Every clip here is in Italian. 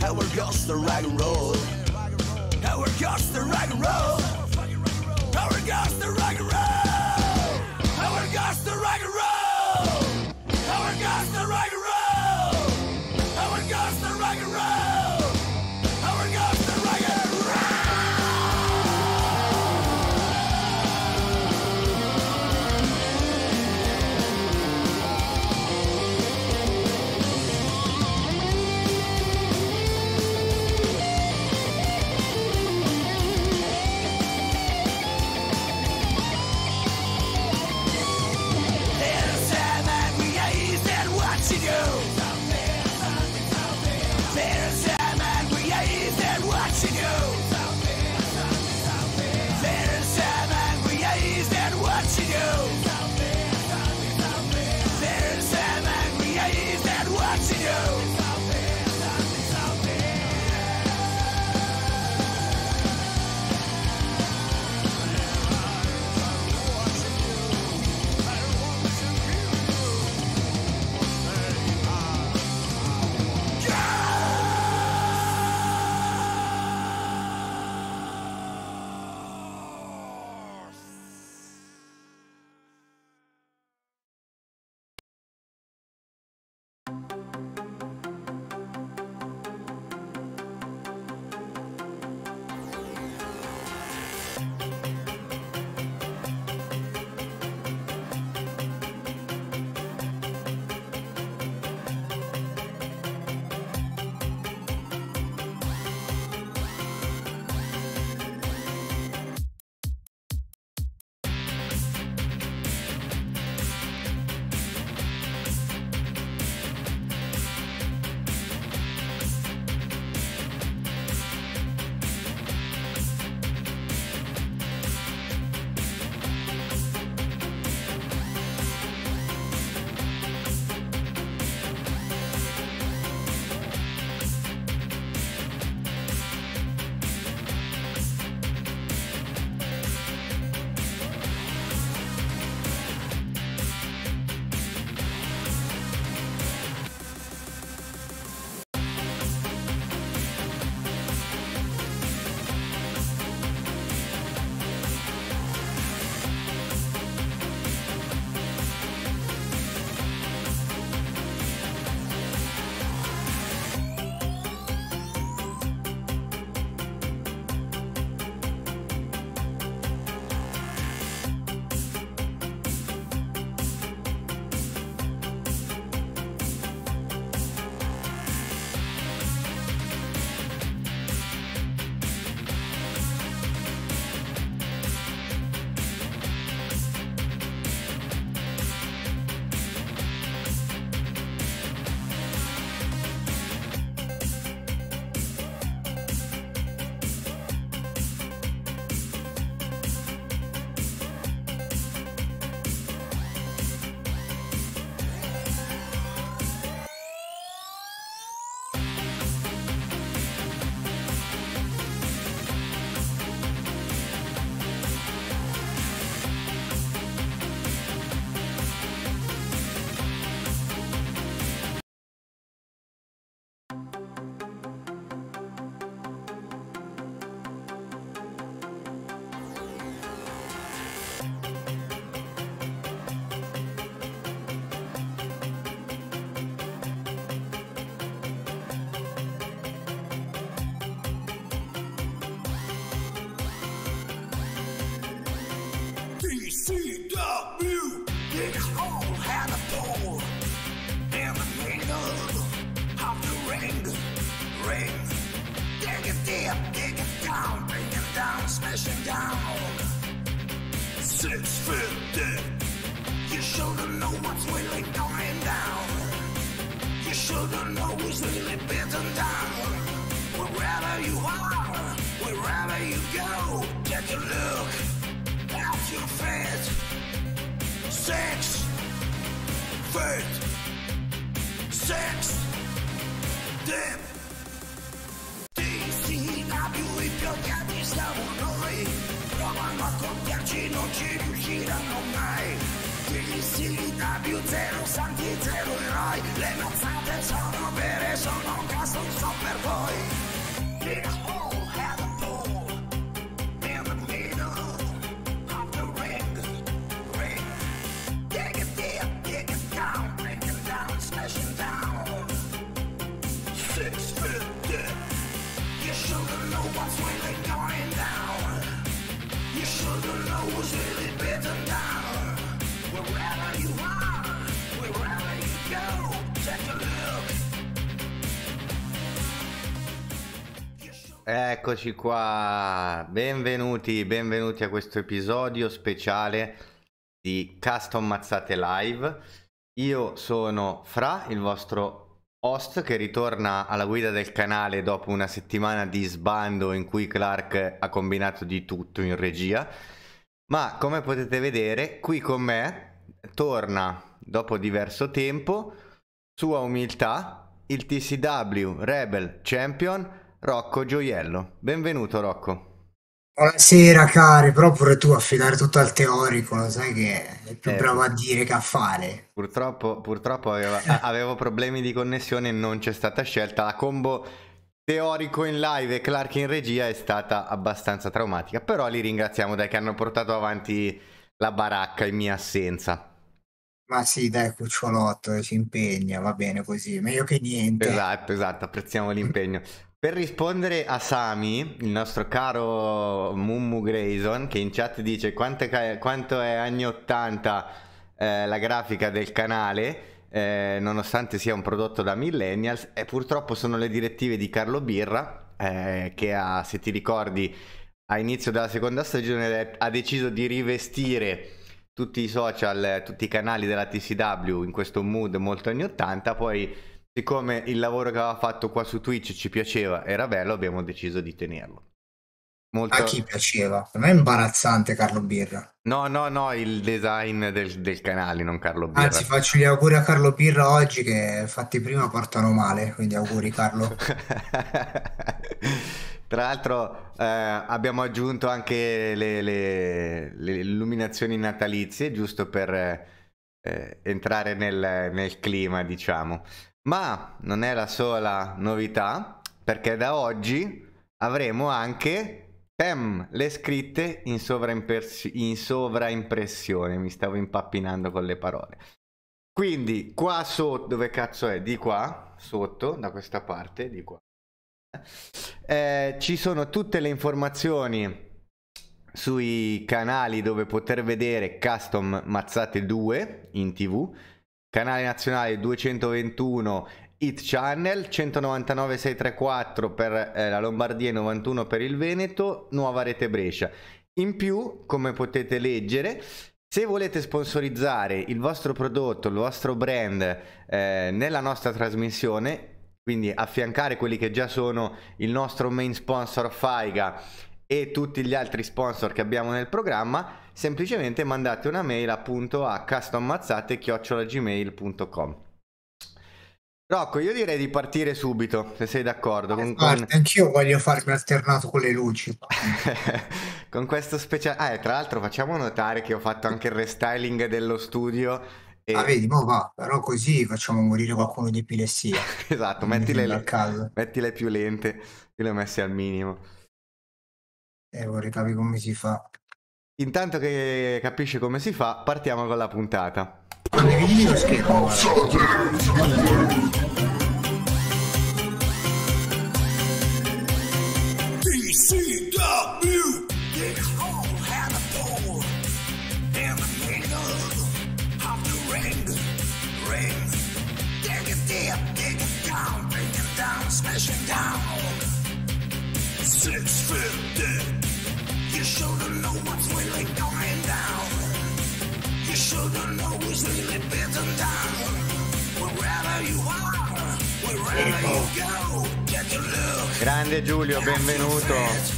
Howard goes the rock and roll. 650. You should've known what's really going down. You should've known who's really bitten down. Wherever you are, wherever you go, take a look at your fate. 6 feet. 6 deep. Piogati siamo noi, provano a contarci, non ci riusciranno mai. Quindi si da più zero, santi zero eroi. Le mazzate sono vere, sono un caso, so per voi. It's all had a ball in the middle of the ring. Ring. Dig it deep, dig it down, break it down, smash it down. 6 feet deep. You should've known what's really going down. You should've known who's really bitten down. Wherever you are, wherever you go, take a look. Eccoci qua, benvenuti a questo episodio speciale di Custom Mazzate Live. Io sono Fra, il vostro host che ritorna alla guida del canale dopo una settimana di sbando in cui Clark ha combinato di tutto in regia, ma come potete vedere qui con me torna dopo diverso tempo, sua umiltà, il TCW Rebel Champion Rocco Gioiello. Benvenuto Rocco. Buonasera cari, però pure tu affidare tutto al teorico, lo sai che è più bravo a dire che a fare. Purtroppo avevo problemi di connessione e non c'è stata scelta. La combo teorico in live e Clark in regia è stata abbastanza traumatica, però li ringraziamo dai che hanno portato avanti la baracca in mia assenza. Ma sì, dai, cucciolotto ci impegna, va bene così, meglio che niente. Esatto, apprezziamo l'impegno. Per rispondere a Sami, il nostro caro Mummu Grayson, che in chat dice quanto è anni 80 la grafica del canale, nonostante sia un prodotto da millennials, e purtroppo sono le direttive di Carlo Birra, che se ti ricordi a inizio della seconda stagione ha deciso di rivestire tutti i social, tutti i canali della TCW in questo mood molto anni 80, poi siccome il lavoro che aveva fatto qua su Twitch ci piaceva, era bello, abbiamo deciso di tenerlo. Molto... A chi piaceva? Non è imbarazzante Carlo Birra? No, il design del canale, non Carlo Birra. Anzi, faccio gli auguri a Carlo Birra oggi che fatti prima portano male, quindi auguri Carlo. Tra l'altro abbiamo aggiunto anche le illuminazioni natalizie, giusto per entrare nel clima, diciamo. Ma non è la sola novità, perché da oggi avremo anche le scritte in sovraimpressione. Mi stavo impappinando con le parole. Quindi qua sotto, dove cazzo è? Di qua, sotto, da questa parte, di qua. Ci sono tutte le informazioni sui canali dove poter vedere Custom Mazzate 2 in TV. Canale Nazionale 221, IT Channel, 199,634 per la Lombardia e 91 per il Veneto, Nuova Rete Brescia. In più, come potete leggere, se volete sponsorizzare il vostro prodotto, il vostro brand nella nostra trasmissione, quindi affiancare quelli che già sono il nostro main sponsor Faiga e tutti gli altri sponsor che abbiamo nel programma, semplicemente mandate una mail appunto a custommazzate@gmail.com. Rocco, io direi di partire subito, se sei d'accordo. Anch'io voglio farmi alternato con le luci. Con questo speciale... tra l'altro facciamo notare che ho fatto anche il restyling dello studio. E... vedi, mo va, però così facciamo morire qualcuno di epilessia. Esatto, mettile più lente, io le ho messe al minimo. Vorrei capire come si fa. Intanto che capisci come si fa, partiamo con la puntata. You should've known what's really going down. Grande Giulio, benvenuto.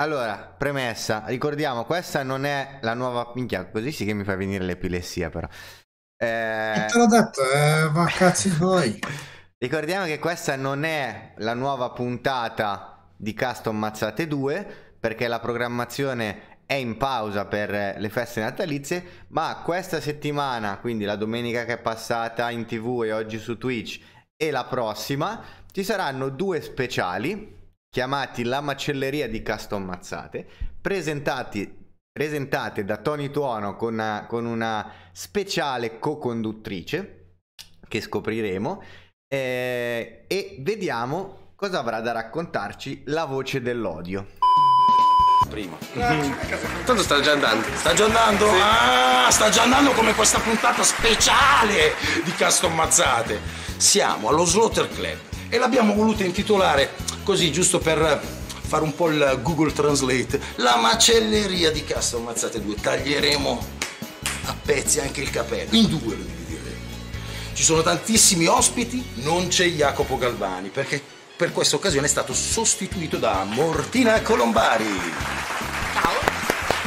Allora, premessa, ricordiamo, questa non è la nuova... Minchia, così sì che mi fa venire l'epilessia però. Te l'ho detto, ma cazzo vuoi? Ricordiamo che questa non è la nuova puntata di Custom Mazzate 2, perché la programmazione è in pausa per le feste natalizie, ma questa settimana, quindi la domenica che è passata in TV e oggi su Twitch e la prossima, ci saranno due speciali chiamati La Macelleria di Custom Mazzate, presentate da Tony Tuono con una speciale co-conduttrice che scopriremo, e vediamo cosa avrà da raccontarci la voce dell'odio. Prima tanto sta già andando sì. Ah, sta già andando come questa puntata speciale di Custom Mazzate. Siamo allo Slaughter Club e l'abbiamo voluto intitolare così, giusto per fare un po' il Google Translate, La Macelleria di Custom Mazzate 2. Taglieremo a pezzi anche il capello, in due lo divideremo. Ci sono tantissimi ospiti, non c'è Jacopo Galvani perché per questa occasione è stato sostituito da Martina Colombari. Ciao.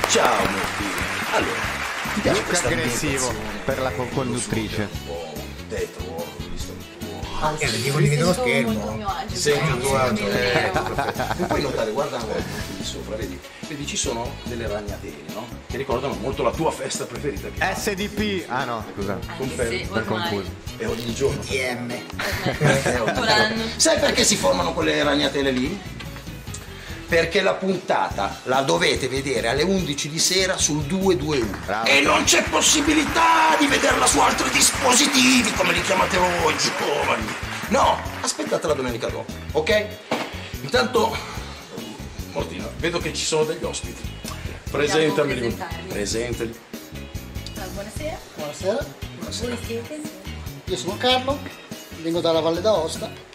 Ciao Martina. Allora, ti piace questa aggressivo per la co-conduttrice. Anche se devo dividere lo schermo. Segno il tuo agio. Puoi notare, guarda di sopra, vedi? Vedi, ci sono delle ragnatele, no? Che ricordano molto la tua festa preferita. Che SDP. Ah no, scusa. Per confuso. E ogni giorno. DM. Sai perché si formano quelle ragnatele lì? Perché la puntata la dovete vedere alle 11 di sera sul 221. Bravo. E non c'è possibilità di vederla su altri dispositivi, come li chiamate voi, giovani. No, aspettate la domenica dopo, ok? Intanto, Martina, vedo che ci sono degli ospiti. Presentameli. Presentali. Buonasera. Buonasera. Buonasera. Io sono Carlo, vengo dalla Valle d'Aosta.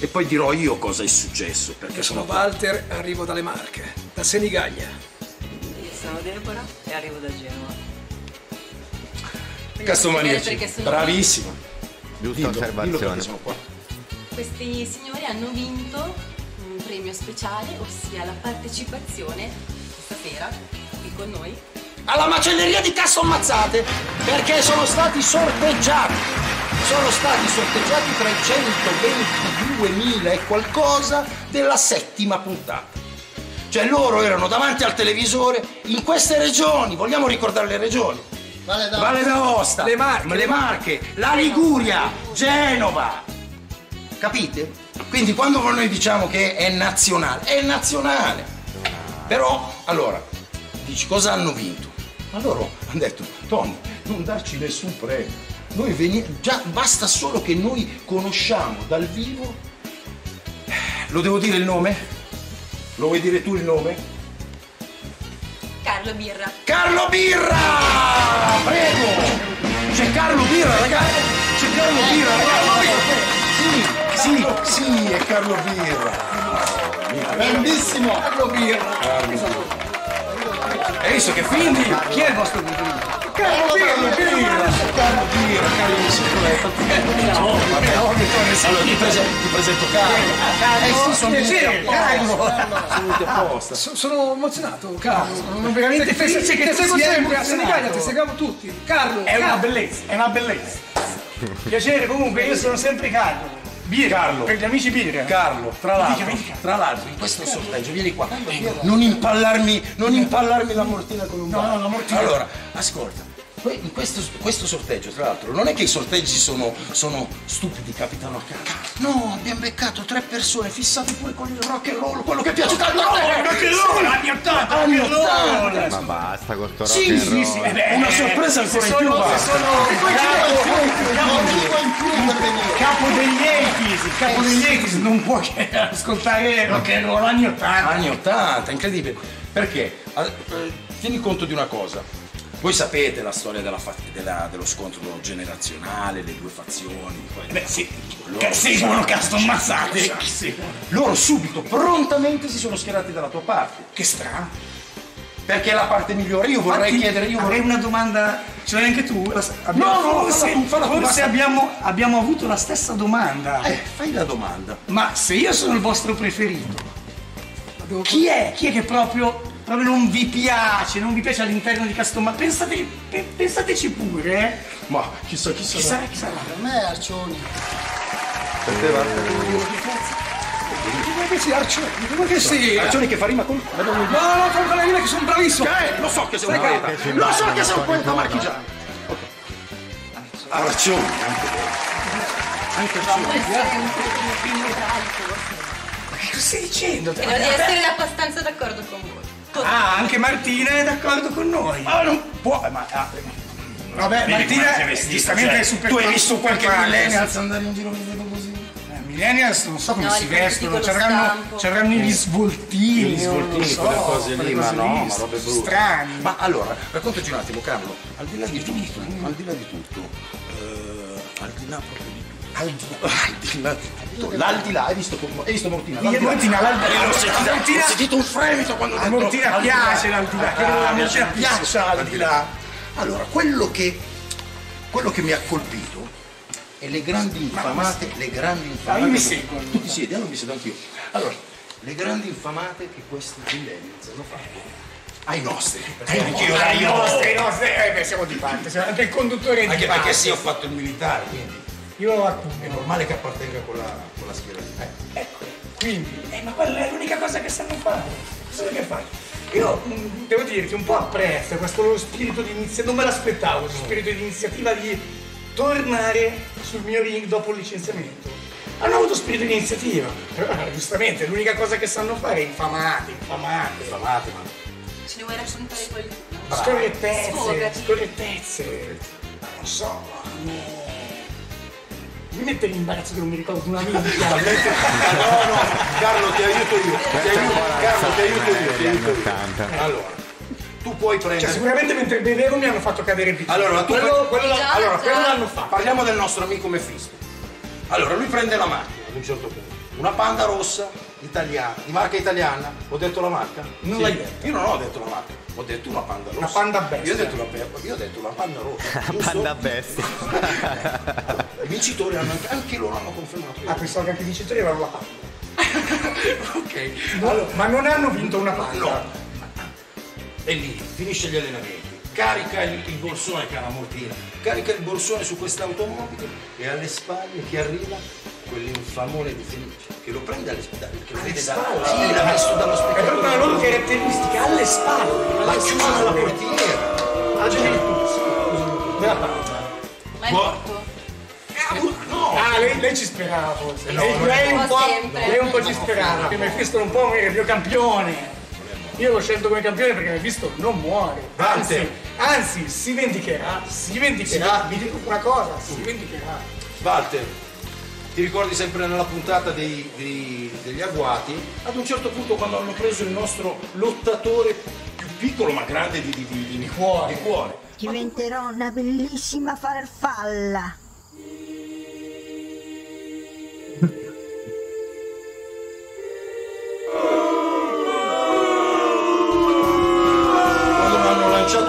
E poi dirò io cosa è successo, perché sono Walter, arrivo dalle Marche, da Senigallia. Io sono Deborah e arrivo da Genova. Castomaniaci, bravissima. Giusta osservazione. Sono qua. Questi signori hanno vinto un premio speciale, ossia la partecipazione questa sera qui con noi alla Macelleria di Custom Mazzate, perché sono stati sorteggiati tra i 122.000 e qualcosa della settima puntata. Cioè loro erano davanti al televisore in queste regioni, vogliamo ricordare le regioni? Valle d'Aosta, le Marche, la Liguria, Genova. Capite? Quindi quando noi diciamo che è nazionale. Però, allora, dici cosa hanno vinto? Ma loro hanno detto, Tony, non darci nessun premio. Noi già basta solo che noi conosciamo dal vivo. Lo devo dire il nome? Lo vuoi dire tu il nome? Carlo Birra. Carlo Birra! Prego! C'è Carlo Birra, ragazzi! C'è Carlo Birra, ragazzi! Sì, sì, è Carlo Birra! Bellissimo! Carlo Birra! E visto che quindi chi è il vostro pubblico? Carlo Birra, carissimo. Allora ti presento Carlo. Sono emozionato, Carlo. Sono veramente felice che ti seguo sempre. A Senigallia ti seguiamo tutti. Carlo è una bellezza, è una bellezza. Piacere comunque, io sono sempre Carlo. Carlo, per gli amici Birra. Carlo, tra l'altro, in questo sorteggio, vieni qua. Non impallarmi la Martina Colombari. No, la Martina. Allora, ascolta. In questo sorteggio, tra l'altro, non è che i sorteggi sono stupidi, capitano a caso. No, abbiamo beccato tre persone fissate pure con il rock and roll, quello che piace tanto a te! Rock and roll! Anni 80! Ma basta con sto rock and roll! Sì, una sorpresa ancora in più basta! E poi c'è un capo degli Capo degli Etis non può che ascoltare rock and roll anni 80. Anni 80, incredibile. Perché? Tieni conto di una cosa. Voi sapete la storia dello scontro generazionale, le due fazioni. Beh sì, che seguono Custom Mazzate. Loro subito, prontamente si sono schierati dalla tua parte. Che strano. Perché è la parte migliore. Io vorrei chiedere... Io vorrei una domanda... Ce l'hai anche tu? Forse abbiamo avuto la stessa domanda. Fai la domanda. Ma se io sono il vostro preferito, chi è che proprio... Proprio non vi piace all'interno di Custom Mazzate. Pensateci pure, Ma chissà chi sarà. Chissà per me Arcioni. Per te va? Ma che sì, Arcioni, ma che sì! Arcioni che fa rima con... No, fa con la rima che sono bravissimo! Lo so che sei un poeta! Lo so che sei un poeta marchigiano! Arcioni, anche ma che cosa stai dicendo? Devo essere abbastanza d'accordo con voi. Ah, anche Martina è d'accordo con noi. Ma non può, vabbè, Martina è giustamente cioè, super. Tu hai visto qualche millennials andare in giro vestito così? Millennials non so come si vestono, c'avranno gli svoltini. Gli svoltini, so, quelle cose lì, ma no, ma robe brutte. Strani. Ma allora, raccontaci un attimo, Carlo, al di là di tutto, al di là proprio di tutto. Al di là di tutto, l'aldilà, hai visto Martina? Martina, ho sentito un fremito quando detto Martina piace l'aldilà, Martina piace l'aldilà. Allora, quello che mi ha colpito è le grandi infamate. Mi seguo, tu ti siedi, mi siedo anch'io. Allora, le grandi infamate che questi millennials hanno fatto ai nostri, ai nostri, beh, siamo di parte, siamo del conduttore di parte. Anche perché sì, ho fatto il militare, quindi. Io appunto. È normale che appartenga con la schiera di me. Ecco, quindi. Ma quella è l'unica cosa che sanno fare. Cosa che fai? Io devo dirti, un po' apprezzo questo spirito di iniziativa. Non me l'aspettavo, questo spirito di iniziativa di tornare sul mio ring dopo il licenziamento. Hanno avuto spirito di iniziativa. Però giustamente, l'unica cosa che sanno fare è infamate, ma. Ce ne vuoi raccontare qualcuno? Scorrettezze. Ma non so, mi mette l'imbarazzo che non mi ricordo una mia. No, Carlo, ti aiuto io. Carlo, ti aiuto io. Allora, tu puoi prendere... Cioè, sicuramente mentre bevevo mi hanno fatto cadere il bicchiere. Allora, quello l'hanno fatto. Parliamo del nostro amico Mephisto. Allora, lui prende la macchina ad un certo punto. Una Panda rossa, italiana, di marca italiana. Ho detto la marca? Non l'hai detto. Io non ho detto la marca, ho detto una Panda rossa. Una Panda bestia. Io ho detto la Panda rossa. Panda bestia. Allora, i vincitori anche loro hanno confermato. Pensavo che anche i vincitori avevano la Panda. Ok. Allora, ma non hanno vinto una Panda. No. E lì finisce gli allenamenti. Carica il borsone, cara Martina. Carica il borsone su quest'automobile e alle spalle che arriva quell'infamone di Fenice che lo prende alle spalle, che lo vede l'ha messo dallo specchietto. È proprio una loro caratteristica, alle spalle, la chiusa alla portiera. Ha gioventù, nella pausa. Ma è morto? No! Lei ci sperava forse. Lei un po' ci sperava, perché Mephisto non può morire, è il mio campione. Io lo scelgo come campione perché Mephisto non muore. Anzi, si vendicherà. Vi dico una cosa, si vendicherà. Walter, ti ricordi sempre nella puntata degli agguati? Ad un certo punto quando hanno preso il nostro lottatore più piccolo ma grande di cuore. Diventerò una bellissima farfalla.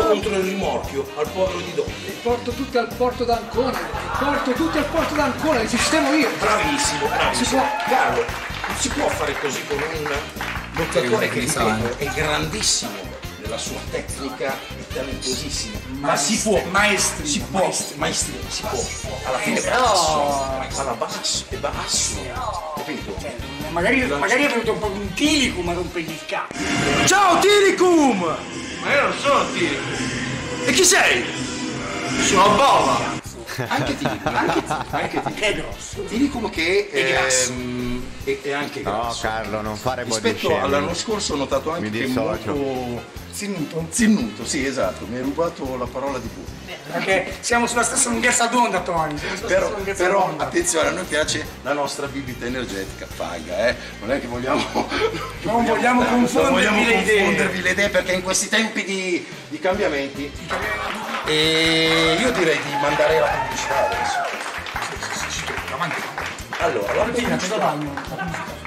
Contro il rimorchio al povero di Donne. Porto tutti al porto d'Ancona. Li sistemo io. Bravissimo. Carlo, non si può fare così con un lottatore che ripeto, è grandissimo nella sua tecnica e talentosissimo. Ma si può, maestri, si può. Alla fine basso. Capito? Magari è venuto un po' un Tilicum a rompergli il cazzo. Ciao Tilicum! Ma io non sono Tilicum. E chi sei? Sono Boba! Anche Tilicum, è grosso. Tilicum che è grasso. E anche grasso. No, Carlo, non fare body shaming. All'anno scorso ho notato anche che è molto zinnuto. Zinnuto, sì, esatto, mi hai rubato la parola di Puglia. Perché siamo sulla stessa lunghezza d'onda, Tony. Però attenzione, a noi piace la nostra bibita energetica, Faiga, eh? Non è che vogliamo. Non vogliamo confondervi le idee, perché in questi tempi di cambiamenti. E io direi di mandare la pubblicità adesso. Allora, la pubblicità.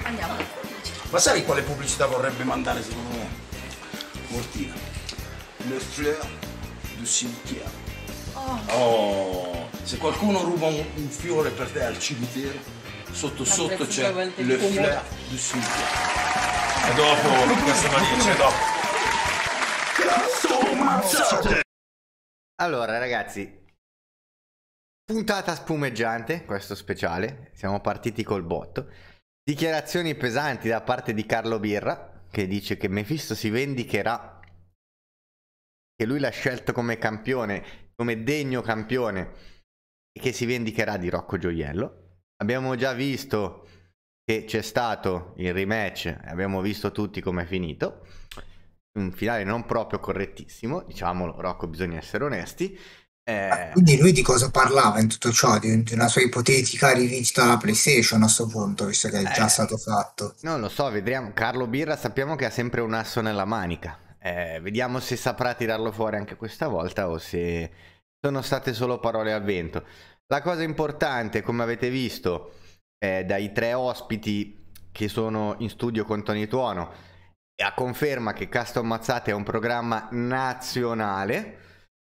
Andiamo. Ma sai quale pubblicità vorrebbe mandare secondo me? Martina. Le Fleur du Cimetière. Oh, se qualcuno ruba un fiore per te al cimitero, sotto sotto c'è Le Fleur du Cimetière. E dopo questa maniera c'è dopo. Allora ragazzi, puntata spumeggiante, questo speciale, siamo partiti col botto. Dichiarazioni pesanti da parte di Carlo Birra, che dice che Mephisto si vendicherà, che lui l'ha scelto come campione, come degno campione, e che si vendicherà di Rocco Gioiello. Abbiamo già visto che c'è stato il rematch, abbiamo visto tutti come è finito, un finale non proprio correttissimo, diciamolo Rocco, bisogna essere onesti. Quindi lui di cosa parlava in tutto ciò? Di una sua ipotetica rivincita alla PlayStation a questo punto, visto che è già stato fatto? Non lo so, vedremo. Carlo Birra sappiamo che ha sempre un asso nella manica. Vediamo se saprà tirarlo fuori anche questa volta o se sono state solo parole al vento. La cosa importante, come avete visto dai tre ospiti che sono in studio con Tony Tuono, è la conferma che Custom Mazzate è un programma nazionale,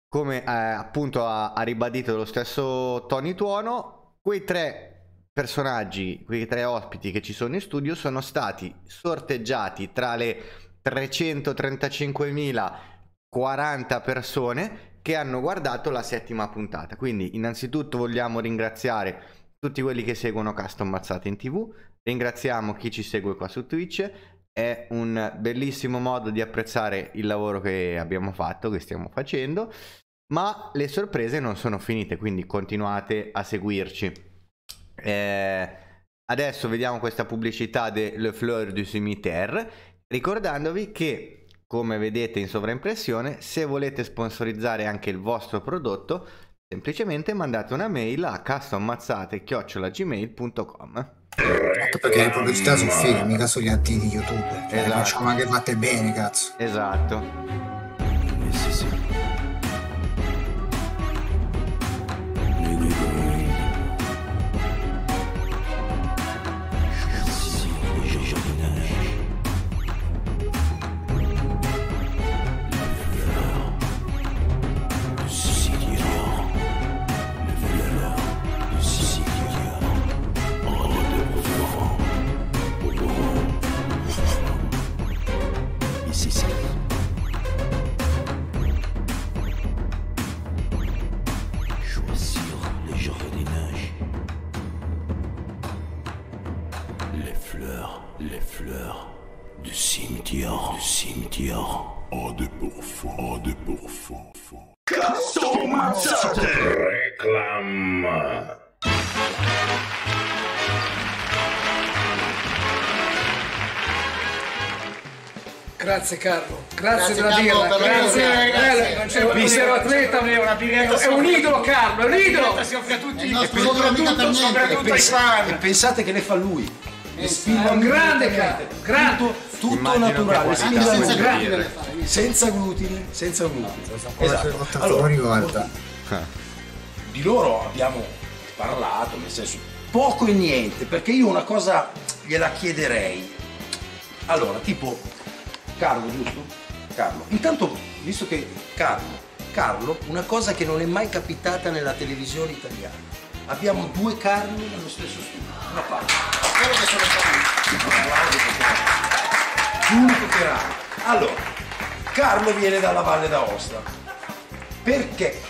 come appunto ha ribadito lo stesso Tony Tuono. Quei tre personaggi, quei tre ospiti che ci sono in studio sono stati sorteggiati tra le 335.040 persone che hanno guardato la 7ª puntata. Quindi innanzitutto vogliamo ringraziare tutti quelli che seguono Custom Mazzate in TV, ringraziamo chi ci segue qua su Twitch, è un bellissimo modo di apprezzare il lavoro che abbiamo fatto, che stiamo facendo, ma le sorprese non sono finite, quindi continuate a seguirci. Adesso vediamo questa pubblicità de Le Fleur du Cimetière, ricordandovi che, come vedete in sovraimpressione, se volete sponsorizzare anche il vostro prodotto, semplicemente mandate una mail a custommazzate@gmail.com. Certo, perché le pubblicità sono fighe, mica sugli atti di YouTube. Cioè, esatto. Facciamo anche fatte bene, cazzo. Esatto. Sì, sì. Grazie Carlo, grazie della birra, grazie, un vero atleta, è un idolo Carlo, è un idolo, soprattutto ai fan. E pensate che le fa lui, è un grande Carlo, tutto naturale, senza glutine, esatto. Allora, di loro abbiamo parlato, nel senso poco e niente, perché io una cosa gliela chiederei, allora tipo Carlo, giusto? Carlo. Intanto, visto che Carlo, una cosa che non è mai capitata nella televisione italiana. Abbiamo due Carlo nello stesso studio. Una parte. Quello che sono stato. Allora, Carlo viene dalla Valle d'Aosta. Perché?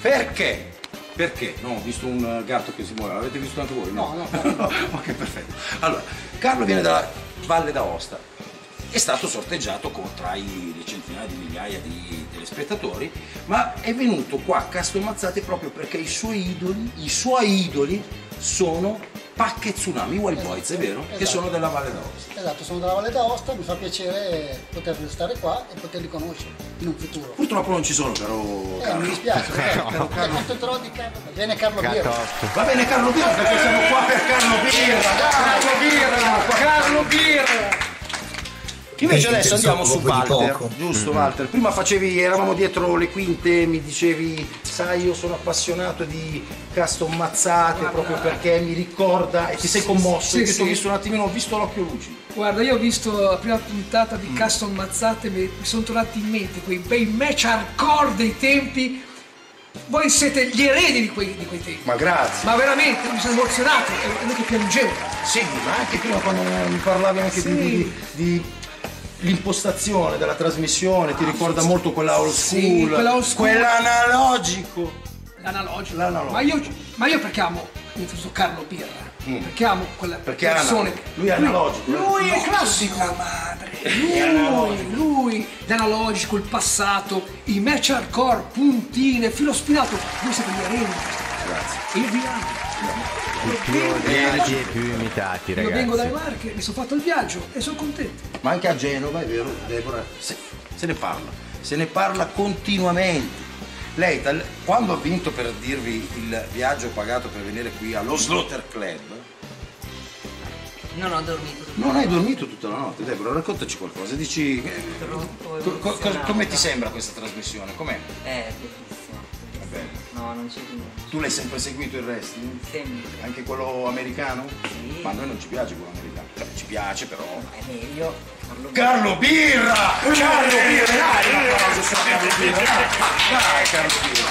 Perché? No, ho visto un gatto che si muove, l'avete visto anche voi? No, no. Ok, perfetto. Allora, Carlo viene dalla Valle d'Aosta. È stato sorteggiato tra le centinaia di migliaia di degli spettatori, ma è venuto qua a Custom Mazzate proprio perché i suoi idoli sono Pacche Tsunami, Wild Boys, esatto, è vero? Esatto. Che sono della Valle d'Aosta. Esatto, sono della Valle d'Aosta, mi fa piacere poterli stare qua e poterli conoscere in un futuro. Purtroppo non ci sono, caro Carlo. Mi dispiace, caro. Bene Carlo Birra. Va bene Carlo Birra, perché siamo qua per Carlo Birra. Carlo Birra. Invece adesso andiamo su Walter, giusto Walter? Prima facevi, eravamo dietro le quinte, mi dicevi, sai io sono appassionato di Custom Mazzate proprio perché mi ricorda, e ti sei commosso, sì, ti ho visto un attimino, ho visto l'occhio lucido. Guarda, io ho visto la prima puntata di Custom Mazzate, mi sono tornati in mente quei bei match hardcore dei tempi. Voi siete gli eredi di quei tempi. Ma grazie. Ma veramente, mi sono emozionato, è uno che piangevo. Sì, ma anche prima quando mi parlavi anche di l'impostazione della trasmissione, ti ricorda molto quella old school, sì, quell'analogico. L'analogico. Ma io perché amo Carlo Birra? Perché amo quella persona. Lui è analogico. Lui è classico. La madre. Lui l'analogico, il passato, i match hardcore, puntine, filo spinato. Voi siete gli areni. Grazie. Io vi amo. Più imitati, ragazzi. Io vengo dalle Marche, mi sono fatto il viaggio e sono contento. Ma anche a Genova, è vero, Deborah, se ne parla continuamente. Lei, quando ha vinto, per dirvi, il viaggio pagato per venire qui allo Slaughter Club, non ho dormito. Non hai dormito tutta la notte, Deborah, raccontaci qualcosa, dici come ti sembra questa trasmissione? Com'è? No, non c'è niente. Tu l'hai sempre seguito il wrestling? Sempre. Anche quello americano? Sì. Ma a noi non ci piace quello americano. Cioè, ci piace però. Ma è meglio Carlo Birra! Carlo Birra! Dai, Carlo Birra!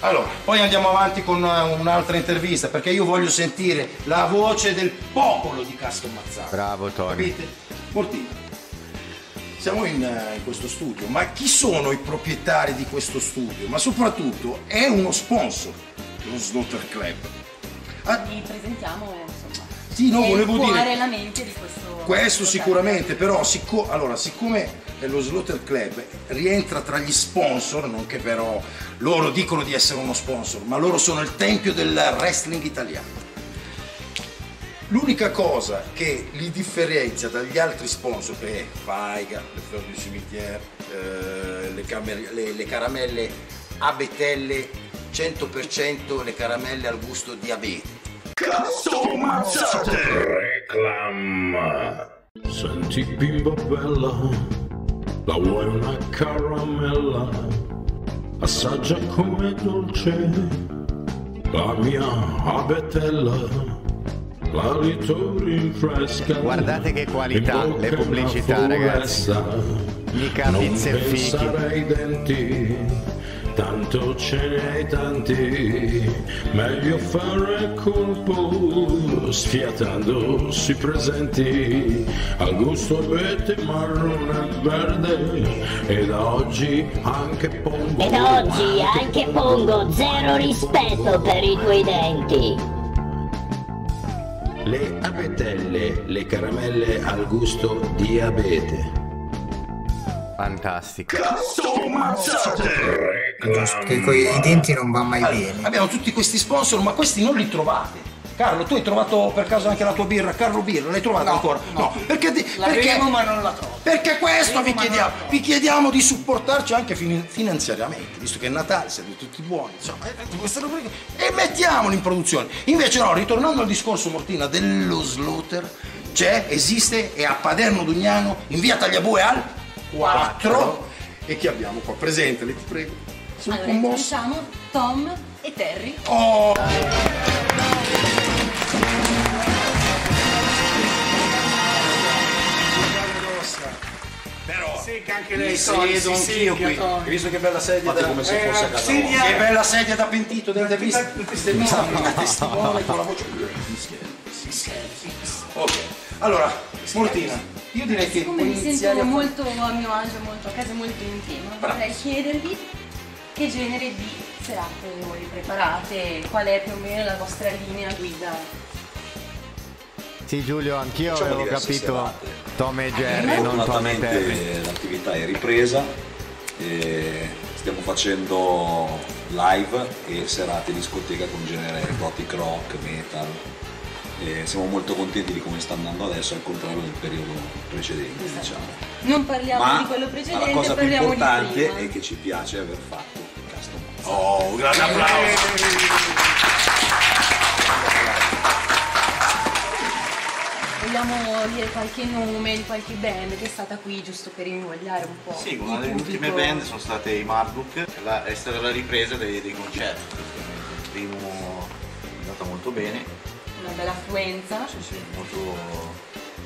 Allora, poi andiamo avanti con un'altra intervista, perché io voglio sentire la voce del popolo di Custom Mazzate. Bravo Tony. Capite? Martina, siamo in questo studio, ma chi sono i proprietari di questo studio? Ma soprattutto è uno sponsor, lo Slaughter Club. Vi presentiamo, insomma, sì, no, volevo dire, cuore e la mente di questo sicuramente, però siccome lo Slaughter Club rientra tra gli sponsor, non che però loro dicono di essere uno sponsor, ma loro sono il tempio del wrestling italiano. L'unica cosa che li differenzia dagli altri sponsor, che è Faiga, Le Fleur du Cimetière, le caramelle abetelle, 100% le caramelle al gusto di abete. Custom Mazzate reclama. Senti bimba bella, la vuoi una caramella? Assaggia com'è dolce la mia abetella. Guardate che qualità, le pubblicità ragazzi, mica pizze e fichi. Tanto ce n'è tanti, meglio fare colpo sfiatandosi presenti, al gusto abete, marrone e verde, e da oggi anche pongo. E da oggi anche pongo, zero rispetto per i tuoi denti. Le abetelle, le caramelle al gusto di abete. Fantastico. Custom Mazzate! Che con i denti non va mai bene. Abbiamo tutti questi sponsor, ma questi non li trovate. Carlo, tu hai trovato per caso anche la tua birra? Carlo Birra, l'hai trovata ancora? No. Perché ma non la trovo. Perché questo vi chiediamo. Vi chiediamo di supportarci anche finanziariamente, visto che è Natale, siete tutti buoni. Insomma, e mettiamolo in produzione. Invece no, ritornando al discorso, Martina, dello Slaughter, esiste, è a Paderno Dugnano, in via Tagliabue al 4. E chi abbiamo qua? Presentali, ti prego. Sono commosso. Allora, Tom e Terry. Che anche lei siedo anch'io qui. Hai visto che bella sedia? Come se fosse a casa. Che bella sedia da pentito dell'intervista. Testimone con la voce. Ok, allora, Martina, io direi che mi sento molto a mio agio, molto a casa, molto in tema. Vorrei chiedervi che genere di serate voi preparate, qual è più o meno la vostra linea guida. Sì Giulio, anch'io avevo capito serate. Tom e Jerry, non Tom e Terry. L'attività è ripresa, E stiamo facendo live e serate discoteca con genere gothic rock, metal. E siamo molto contenti di come sta andando adesso, al contrario del periodo precedente, esatto, diciamo. Non parliamo di quello precedente, ma la cosa più importante è che ci piace aver fatto il Custom Mazzate. Oh, un grande applauso! Vogliamo dire qualche nome di qualche band che è stata qui, giusto per invogliare un po'? Sì, una delle ultime band sono state i Marduk, è stata la ripresa dei concerti, il primo è andata molto bene. Una bella affluenza. Sì, sì, molto...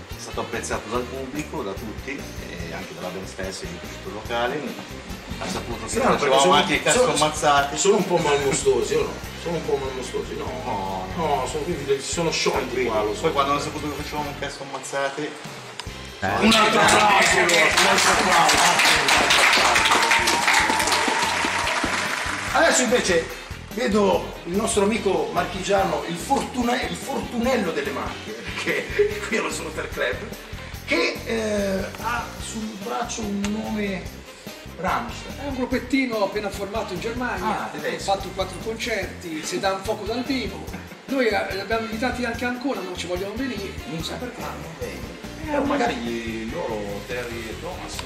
È stato apprezzato dal pubblico, da tutti, e anche dalla band stessa e di tutto il locale. Ha saputo che facevamo anche i Custom Mazzate. Sono un po' malgustosi, o no? Sono un po' malgustosi, no? No, no, sono sciolti qua. Poi quando hanno saputo che facevamo un Custom Mazzate... Un altro applauso! Adesso invece... vedo il nostro amico marchigiano, il fortunello delle Marche, che è qui allo Slaughter Club, che ha sul braccio un nome Rammstein. È un gruppettino appena formato in Germania, ha fatto 4 concerti, si dà un fuoco dal vivo. Noi l'abbiamo invitati anche a Ancona, ma non ci vogliono venire, non so perché. Magari loro, Terry e Thomas,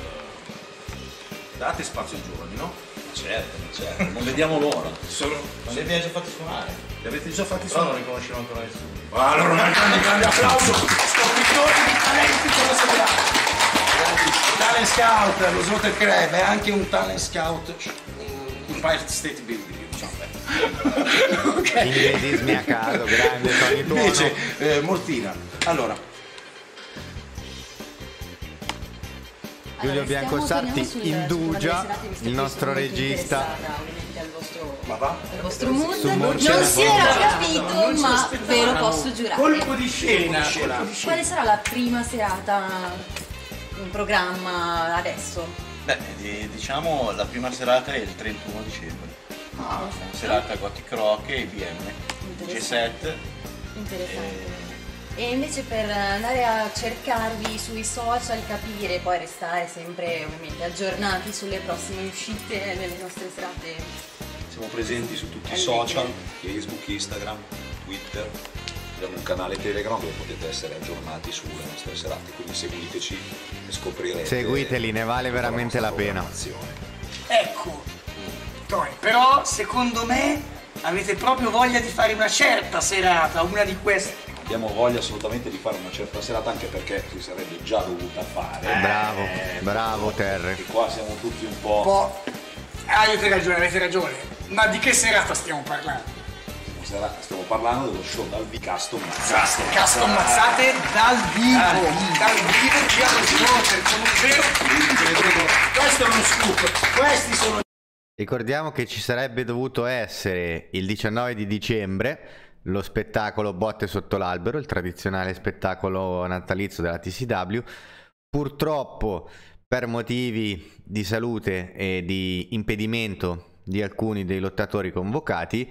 date spazio ai giovani, no? Certo, certo, non vediamo l'ora. Non li abbiamo già fatti suonare. Li avete già fatti suonare? Non riconosciamo ancora nessuno. Allora un grande applauso! Scopritori di talenti con la sua. Talent Scout, lo Slaughter Club è anche un Talent Scout in Pirate State Building. Okay. Inglesismi a caso, grande Tony Tuono. Invece, Martina, allora, Giulio Biancosarti indugia il nostro regista al vostro mood. Non si era capito, ma ve lo posso giurare. Colpo di scena. Quale sarà la prima serata in programma adesso? Beh, diciamo la prima serata è il 31 dicembre. Serata Gothic Rock e IBM G7. Interessante. E invece per andare a cercarvi sui social, capire, poi restare sempre ovviamente aggiornati sulle prossime uscite delle nostre serate. Siamo presenti su tutti i social, Facebook, Instagram, Twitter, abbiamo un canale Telegram dove potete essere aggiornati sulle nostre serate, quindi seguiteci e scoprirete. Seguiteli, ne vale veramente la pena. Ecco, però secondo me avete proprio voglia di fare una certa serata, una di queste. Abbiamo voglia assolutamente di fare una certa serata, anche perché si sarebbe già dovuta fare. Bravo, bravo Terry. E qua siamo tutti un po'... avete ragione, ma di che serata stiamo parlando? Stiamo parlando dello show dal vivo Custom Mazzate. Custom Mazzate dal vivo! Dal vivo qui allo Slaughter, sono un vero pubblico. Questo è uno scoop, questi sono... Ricordiamo che ci sarebbe dovuto essere il 19 di dicembre lo spettacolo Botte sotto l'albero, il tradizionale spettacolo natalizio della TCW. Purtroppo per motivi di salute e di impedimento di alcuni dei lottatori convocati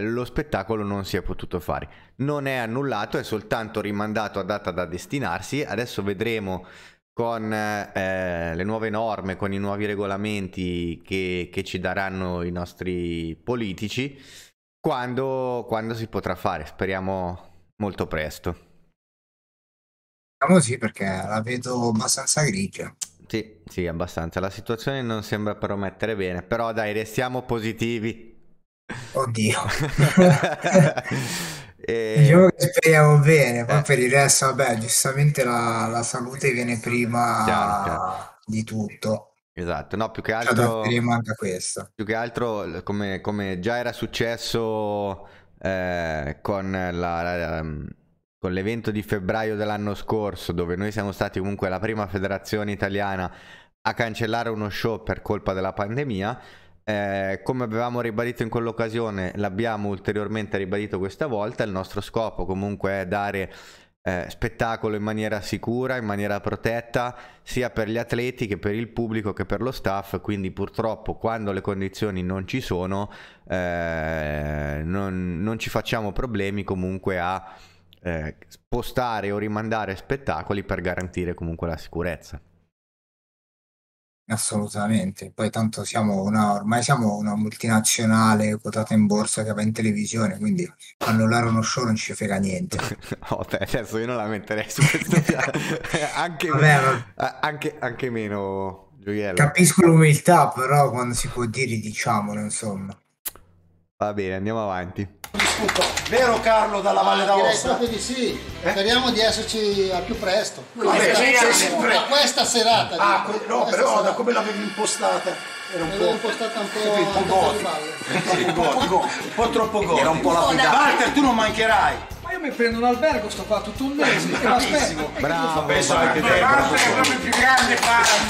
lo spettacolo non si è potuto fare. Non è annullato, è soltanto rimandato a data da destinarsi. Adesso vedremo con le nuove norme, con i nuovi regolamenti che ci daranno i nostri politici, quando si potrà fare, speriamo molto presto. Diciamo sì, perché la vedo abbastanza grigia. Sì, sì, abbastanza. La situazione non sembra promettere bene, però dai, restiamo positivi. Oddio. Diciamo che speriamo bene, poi per il resto, vabbè, giustamente la salute viene prima di tutto. Esatto, no, più che altro come già era successo con l'evento di febbraio dell'anno scorso, dove noi siamo stati comunque la prima federazione italiana a cancellare uno show per colpa della pandemia, come avevamo ribadito in quell'occasione l'abbiamo ulteriormente ribadito questa volta. Il nostro scopo comunque è dare spettacolo in maniera sicura, in maniera protetta, sia per gli atleti che per il pubblico che per lo staff, quindi purtroppo quando le condizioni non ci sono non ci facciamo problemi comunque a spostare o rimandare spettacoli per garantire comunque la sicurezza. Assolutamente, poi tanto ormai siamo una multinazionale quotata in borsa che va in televisione, quindi annullare uno show non ci frega niente. No, te, adesso io non la metterei su questo piano. Anche meno, Gioiello. Capisco l'umiltà, però quando si può dire diciamolo, insomma. Va bene, andiamo avanti. Discuto. Vero Carlo dalla Valle d'Aosta? Direi proprio di sì, speriamo di esserci al più presto. Da questa serata. Però da come l'avevi impostata? Era un po' impostata un po' troppo godi. Era un po' la guida. Walter, tu non mancherai. Ma io mi prendo un albergo, sto qua tutto un mese. Bravissimo. Bravo, penso anche te. Walter è proprio il più grande fan.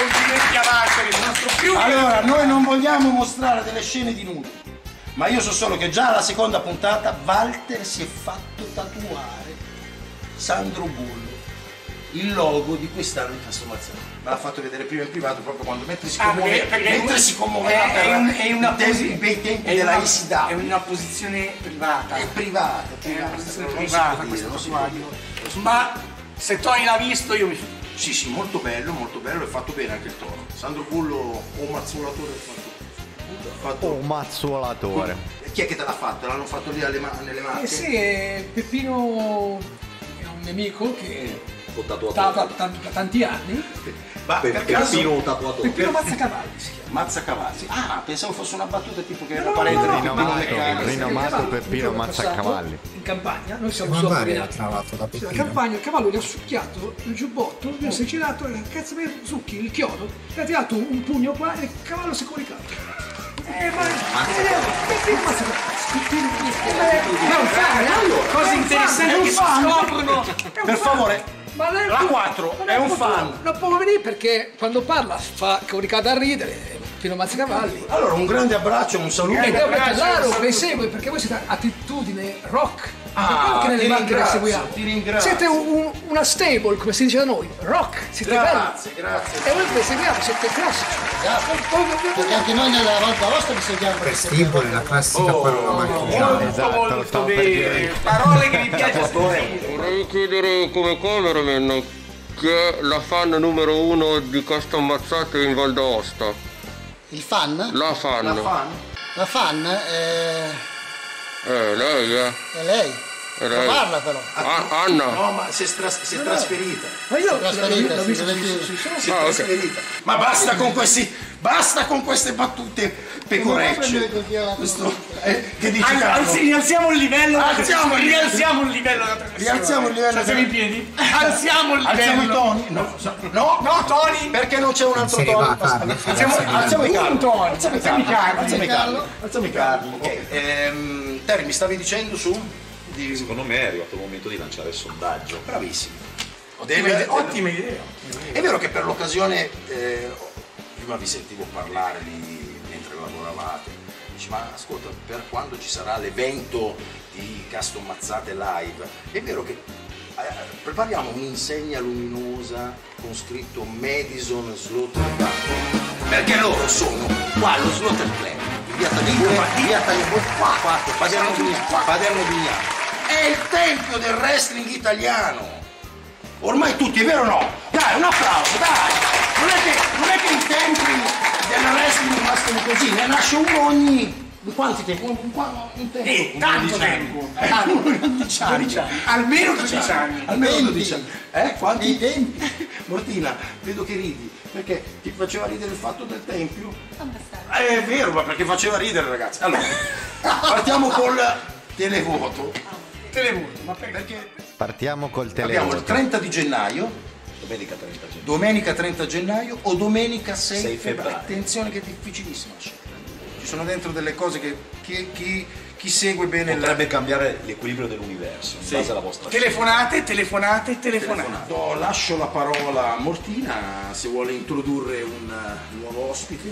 Complimenti a Walter, il nostro più. Allora, noi non vogliamo mostrare delle scene di nudo. Ma io so solo che già alla seconda puntata Walter si è fatto tatuare Sandro Bullo, il logo di quest'anno di trasformazione. Me l'ha fatto vedere prima in privato, proprio quando mentre si commuoveva per una tempi della ISDA. È una posizione privata. È privata, non si può dire. Ma se Tony l'ha visto io mi... Sì, molto bello, è fatto bene anche il tono. Sandro Bullo, o mazzolatore, un mazzolatore. Chi è che te l'ha fatto? L'hanno fatto lì nelle Marche? Eh sì, Peppino è un nemico che da tanti anni. Ma Peppino Mazzacavalli si chiama. Mazzacavalli, sì. Ah, pensavo fosse una battuta tipo che era parente rinomato Peppino Mazzacavalli. In campagna, noi siamo solo in campagna, il cavallo gli ha succhiato il giubbotto, gli ha girato cazzo per succhi, il chiodo, gli ha tirato un pugno qua e il cavallo si è coricato. Cose interessanti che si scoprono. Per favore, la 4 è un fan. Non può venire perché quando parla fa coricata a ridere. Fino a Mazzacavalli. Allora, un grande abbraccio, un saluto. E devo mettere vi segue perché voi siete attitudine rock. Ah, che ti ringrazio. Siete una stable, come si dice da noi, rock, siete belli. Grazie. E voi vi seguiamo, siete classici. Perché anche noi nella volta vostra vi seguiamo. Per stable è la classica parola. Esatto, parole che vi piacciono. Vorrei chiedere come cameraman che è la fan numero 1 di Custom Mazzate in Valle d'Aosta. Il fan? La fan. Lei, eh? È lei. Non parla però. Anna. No, ma si è trasferita. Ma io l'ho visto. Si è trasferita. Ma basta con questi... Basta con queste battute pecorecce. Rialziamo il livello. Rialziamo il livello. Rialziamo il livello. Siamo in piedi. Alziamo il livello. Alziamo i toni. No, Tony. Perché non c'è un altro Tony? Alziamo i Carlo. Alziamo i Carlo. Terry, mi stavi dicendo su? Secondo me è arrivato il momento di lanciare il sondaggio. Bravissimo. Ottima idea. È vero che per l'occasione... Prima vi sentivo parlare mentre lavoravate, dici ma ascolta, per quando ci sarà l'evento di Custom Mazzate live, è vero che prepariamo un'insegna luminosa con scritto Madison Slaughter Club, perché loro sono qua allo Slaughter Club, in via Paderno Dugnano, è il tempio del wrestling italiano, ormai tutti, è vero o no? Dai, un applauso, dai! Non è che i tempi del wrestling rimascono così, ne nasce uno ogni... Quanti tempi? Un tempo. Tanto tempo! Almeno 12 anni! Almeno 12 anni! Quanti tempi? Martina, vedo che ridi, perché ti faceva ridere il fatto del tempio? È vero, ma perché faceva ridere, ragazzi. Allora, partiamo col televoto. Televoto, ma perché? Partiamo col televoto. Abbiamo il 30 di gennaio. Domenica 30 gennaio. Domenica 30 gennaio o domenica 6 febbraio. Attenzione che è difficilissima la scelta. Ci sono dentro delle cose che chi segue bene... Potrebbe cambiare l'equilibrio dell'universo in base alla vostra scelta. Telefonate. Lascio la parola a Martina se vuole introdurre un nuovo ospite.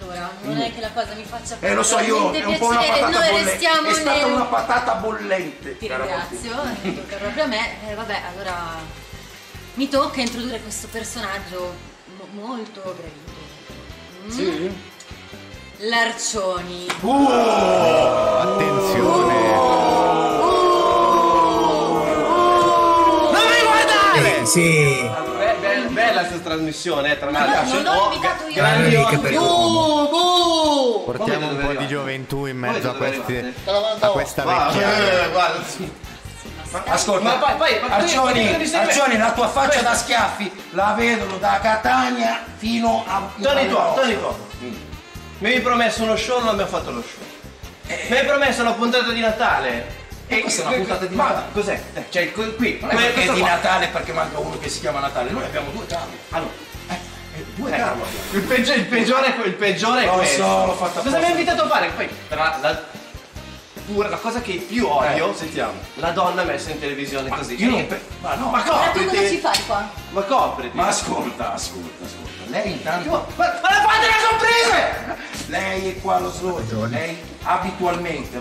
Allora, non è che la cosa mi faccia piacere. Lo so, io è un po' una patata bollente. È stata una patata bollente. Ti ringrazio, tocca proprio a me. Vabbè, allora... Mi tocca introdurre questo personaggio molto gradito. Sì. L'Arcioni. Attenzione! Non mi guardare! Sì! Allora, bella questa trasmissione, tra l'altro. Non ho invitato io. Grandi occhi. Portiamo un po' di gioventù in mezzo a questa vecchia. Ascolta, ma poi Arcioni, la tua faccia da schiaffi la vedono da Catania fino a Tony Tuono. Mi avevi promesso uno show, non abbiamo fatto lo show. Mi hai promesso una puntata di Natale. E questa è una puntata di Natale. Ma cos'è? Cioè qui è di Natale perché manca uno che si chiama Natale. Noi abbiamo due tavoli. Allora. Il peggiore è questo. Cosa mi hai invitato a fare? Poi la cosa che più odio, sentiamo, la donna messa in televisione così. Io non ma copriti! Ma tu cosa ci fai qua? Ma copriti! Ma ascolta, lei intanto... Ma la fate le sorprese! Lei è qua allo slogan, lei abitualmente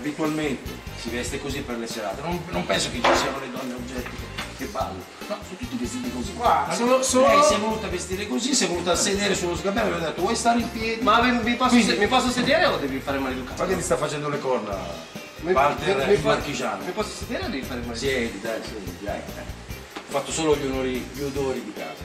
si veste così per le serate. Non penso che ci siano le donne oggetti che ballano. No, sono tutti vestiti così. Lei si è voluta vestire così, si è voluta sedere sullo sgabello e mi ha detto vuoi stare in piedi? Ma mi posso sedere o devi fare maleducato? Guarda che ti sta facendo le corna. Mi posso sedere o devi fare male? Siedi, dai, siedi, dai. Ho fatto solo gli odori di casa.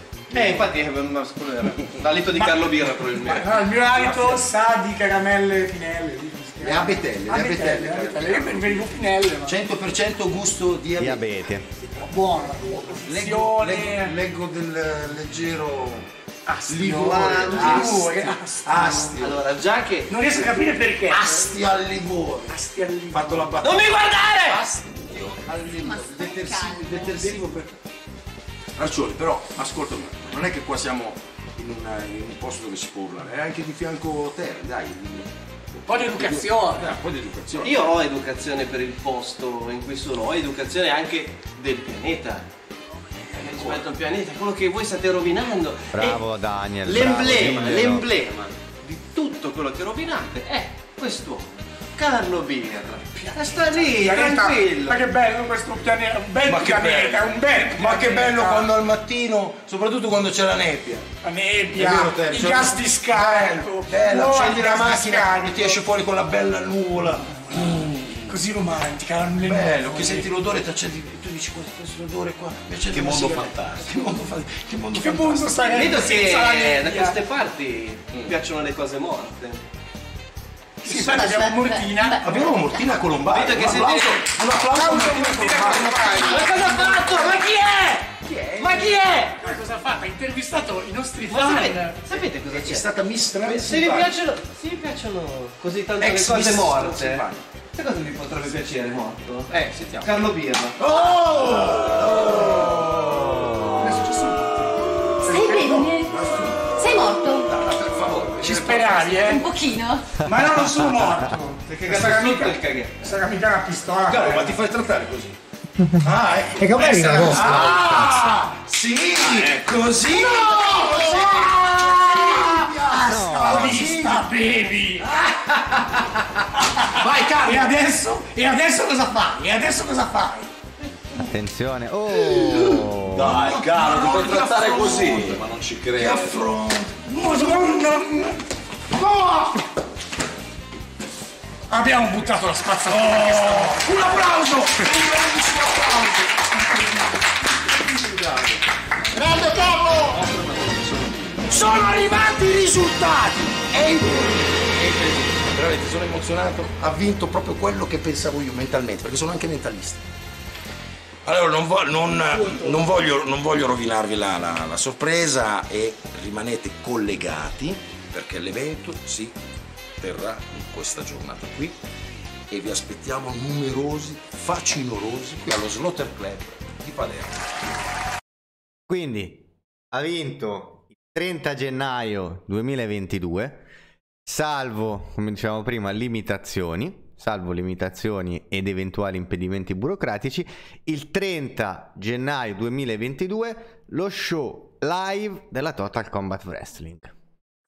Infatti è una scuola. L'alito di Carlo Birra probabilmente. Il mio alito sa di caramelle finelle. Le abetelle, le finelle. 100% gusto di abete. Buona. Leggo del leggero... Asti. Allora già che non riesco a capire perché. Asti al Livorno. Fatto la battuta. Non mi guardare! Astio al Livorno. Detersivo per Arcioni, però ascolta, non è che qua siamo in un posto dove si può urlare, è anche di fianco terra, dai. Un po' di educazione. Io ho educazione per il posto in cui sono, ho educazione anche del pianeta. Rispetto al pianeta, quello che voi state rovinando. Bravo Daniel. L'emblema di tutto quello che rovinate è quest'uomo, Carlo Birra. Sta lì, tranquillo. Ma che bello questo pianeta, un bel pianeta, un bel. Ma che bello quando al mattino, soprattutto quando c'è la nebbia. La nebbia, i gas di scaldo. Accendi la macchina e ti esce fuori con la bella nuvola. Così romantica, bello, che senti l'odore e tu dici questo odore qua. Che mondo fantastico! Che mondo fantastico! Vedo che da queste parti piacciono le cose morte. Sì, abbiamo Martina. Abbiamo Martina Colombari. Vedo che sentite. Un applauso a Martina Colombari. Ma cosa ha fatto? Ma chi è? Ma chi è? Ma cosa ha fatto? Ha intervistato i nostri fan. Sapete cosa c'è? È stata mistress. Se vi piacciono così tanto le cose morte. Che cosa vi potrebbe piacere molto? Sentiamo. Carlo Birra. Oh! È successo? Stai bene? Sei morto? No, per favore. Ci speravi, eh? Un pochino. Ma no, non sono morto. Perché sarà mica una pistola. Caro, ma ti fai trattare così? È che è la vostra. Sì, così. Stapevi! Vai Carlo! E adesso cosa fai? Attenzione! Oh! Dai Carlo, ti puoi trattare così! Ma non ci credo! Abbiamo buttato la spazzatura! Un applauso! Un grandissimo applauso! Grande Carlo! Sono arrivati i risultati! Veramente sono emozionato, ha vinto proprio quello che pensavo io mentalmente, perché sono anche mentalista. Allora non voglio rovinarvi la sorpresa e rimanete collegati perché l'evento si terrà in questa giornata qui e vi aspettiamo numerosi, facinorosi qui allo Slaughter Club di Palermo. Quindi ha vinto il 30 gennaio 2022. Salvo, come dicevamo prima, limitazioni, ed eventuali impedimenti burocratici, il 30 gennaio 2022 lo show live della Total Combat Wrestling.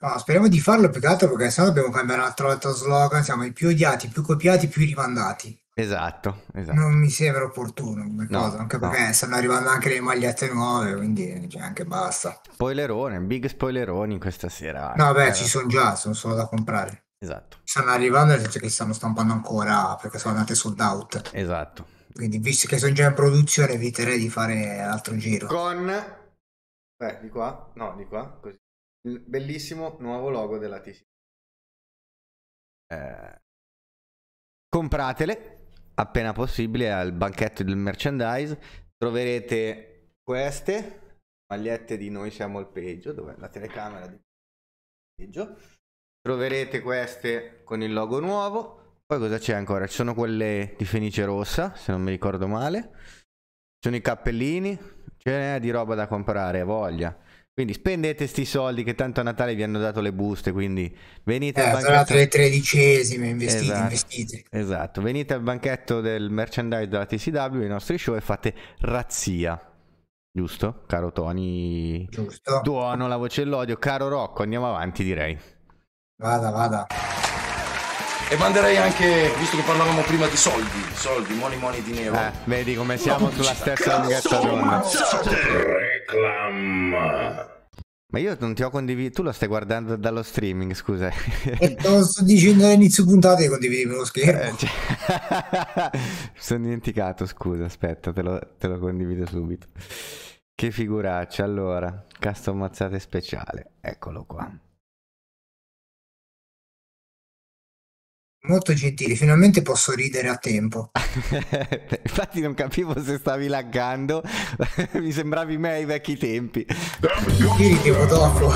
No, speriamo di farlo più che altro perché sennò dobbiamo cambiare un altro slogan, siamo i più odiati, più copiati, più rimandati. Esatto. Non mi sembra opportuno come cosa, anche perché stanno arrivando anche le magliette nuove, quindi cioè, anche basta. Spoilerone, big spoileroni questa sera. No, beh, ci sono già, sono solo da comprare. Esatto. Stanno arrivando nel senso che stanno stampando ancora perché sono andate sold out. Esatto. Quindi visto che sono già in produzione eviterei di fare altro giro. Con di qua, no, di qua, così. Il bellissimo nuovo logo della TC. Compratele appena possibile al banchetto del merchandise. Troverete queste magliette di Noi Siamo il Peggio, dove la telecamera di Peggio. Troverete queste con il logo nuovo. Poi cosa c'è ancora? Ci sono quelle di Fenice Rossa, se non mi ricordo male. Ci sono i cappellini, ce n'è di roba da comprare, voglia. Quindi spendete sti soldi che tanto a Natale vi hanno dato le buste, quindi venite al banchetto... Sono le tredicesime, investite, esatto, investite. Esatto, venite al banchetto del merchandise della TCW, i nostri show, e fate razzia. Giusto? Caro Tony... Giusto. Tuono, la voce dell'odio. Caro Rocco, andiamo avanti, direi. Vada, vada. E manderei anche, visto che parlavamo prima di soldi, money money di nero. Vedi come siamo sulla stessa lunghezza d'onda. Ma io non ti ho condiviso, tu lo stai guardando dallo streaming, scusa. Lo sto dicendo all'inizio puntata che condividevi lo schermo. Mi sono dimenticato, scusa, aspetta, te lo condivido subito. Che figuraccia, allora, Custom Mazzate speciale, eccolo qua. Molto gentili, finalmente posso ridere a tempo. Infatti non capivo se stavi laggando. Mi sembravi me ai vecchi tempi. Io dopo.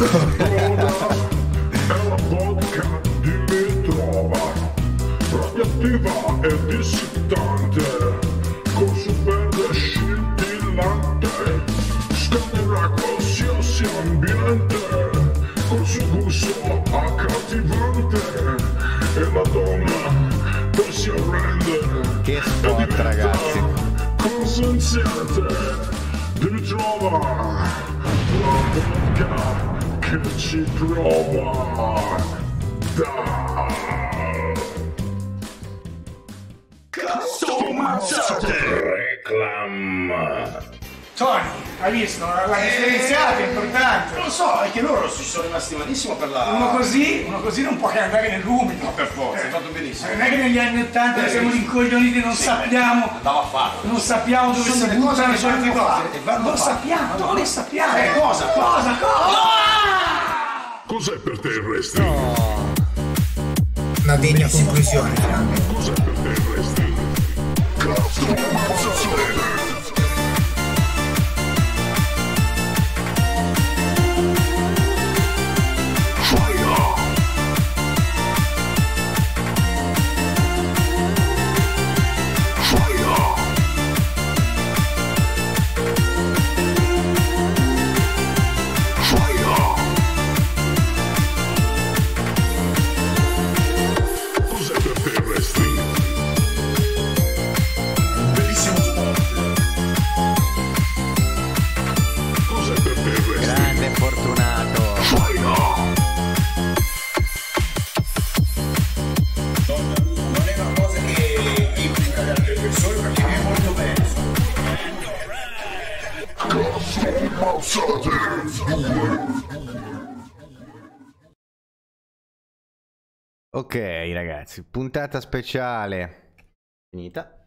E la donna per si arrendere. Che spot, ragazzi, consenziente. Ritrova la vodka che ci trova da Custom Mazzate reclama. Tony, hai visto? La differenziata è importante. Lo so, è che loro si sono rimasti malissimo per la... Uno così non può che andare nell'umido. Ma per forza, hai fatto benissimo. Non è che negli anni '80 siamo rincoglioniti, non sappiamo... Andiamo a farlo. Non sappiamo dove si buttano certe cose. Non sappiamo, non le sappiamo. Cosa? Cos'è per te il wrestling? Una degna conclusione. Cos'è per te il wrestling? Cazzo, ok ragazzi, puntata speciale finita,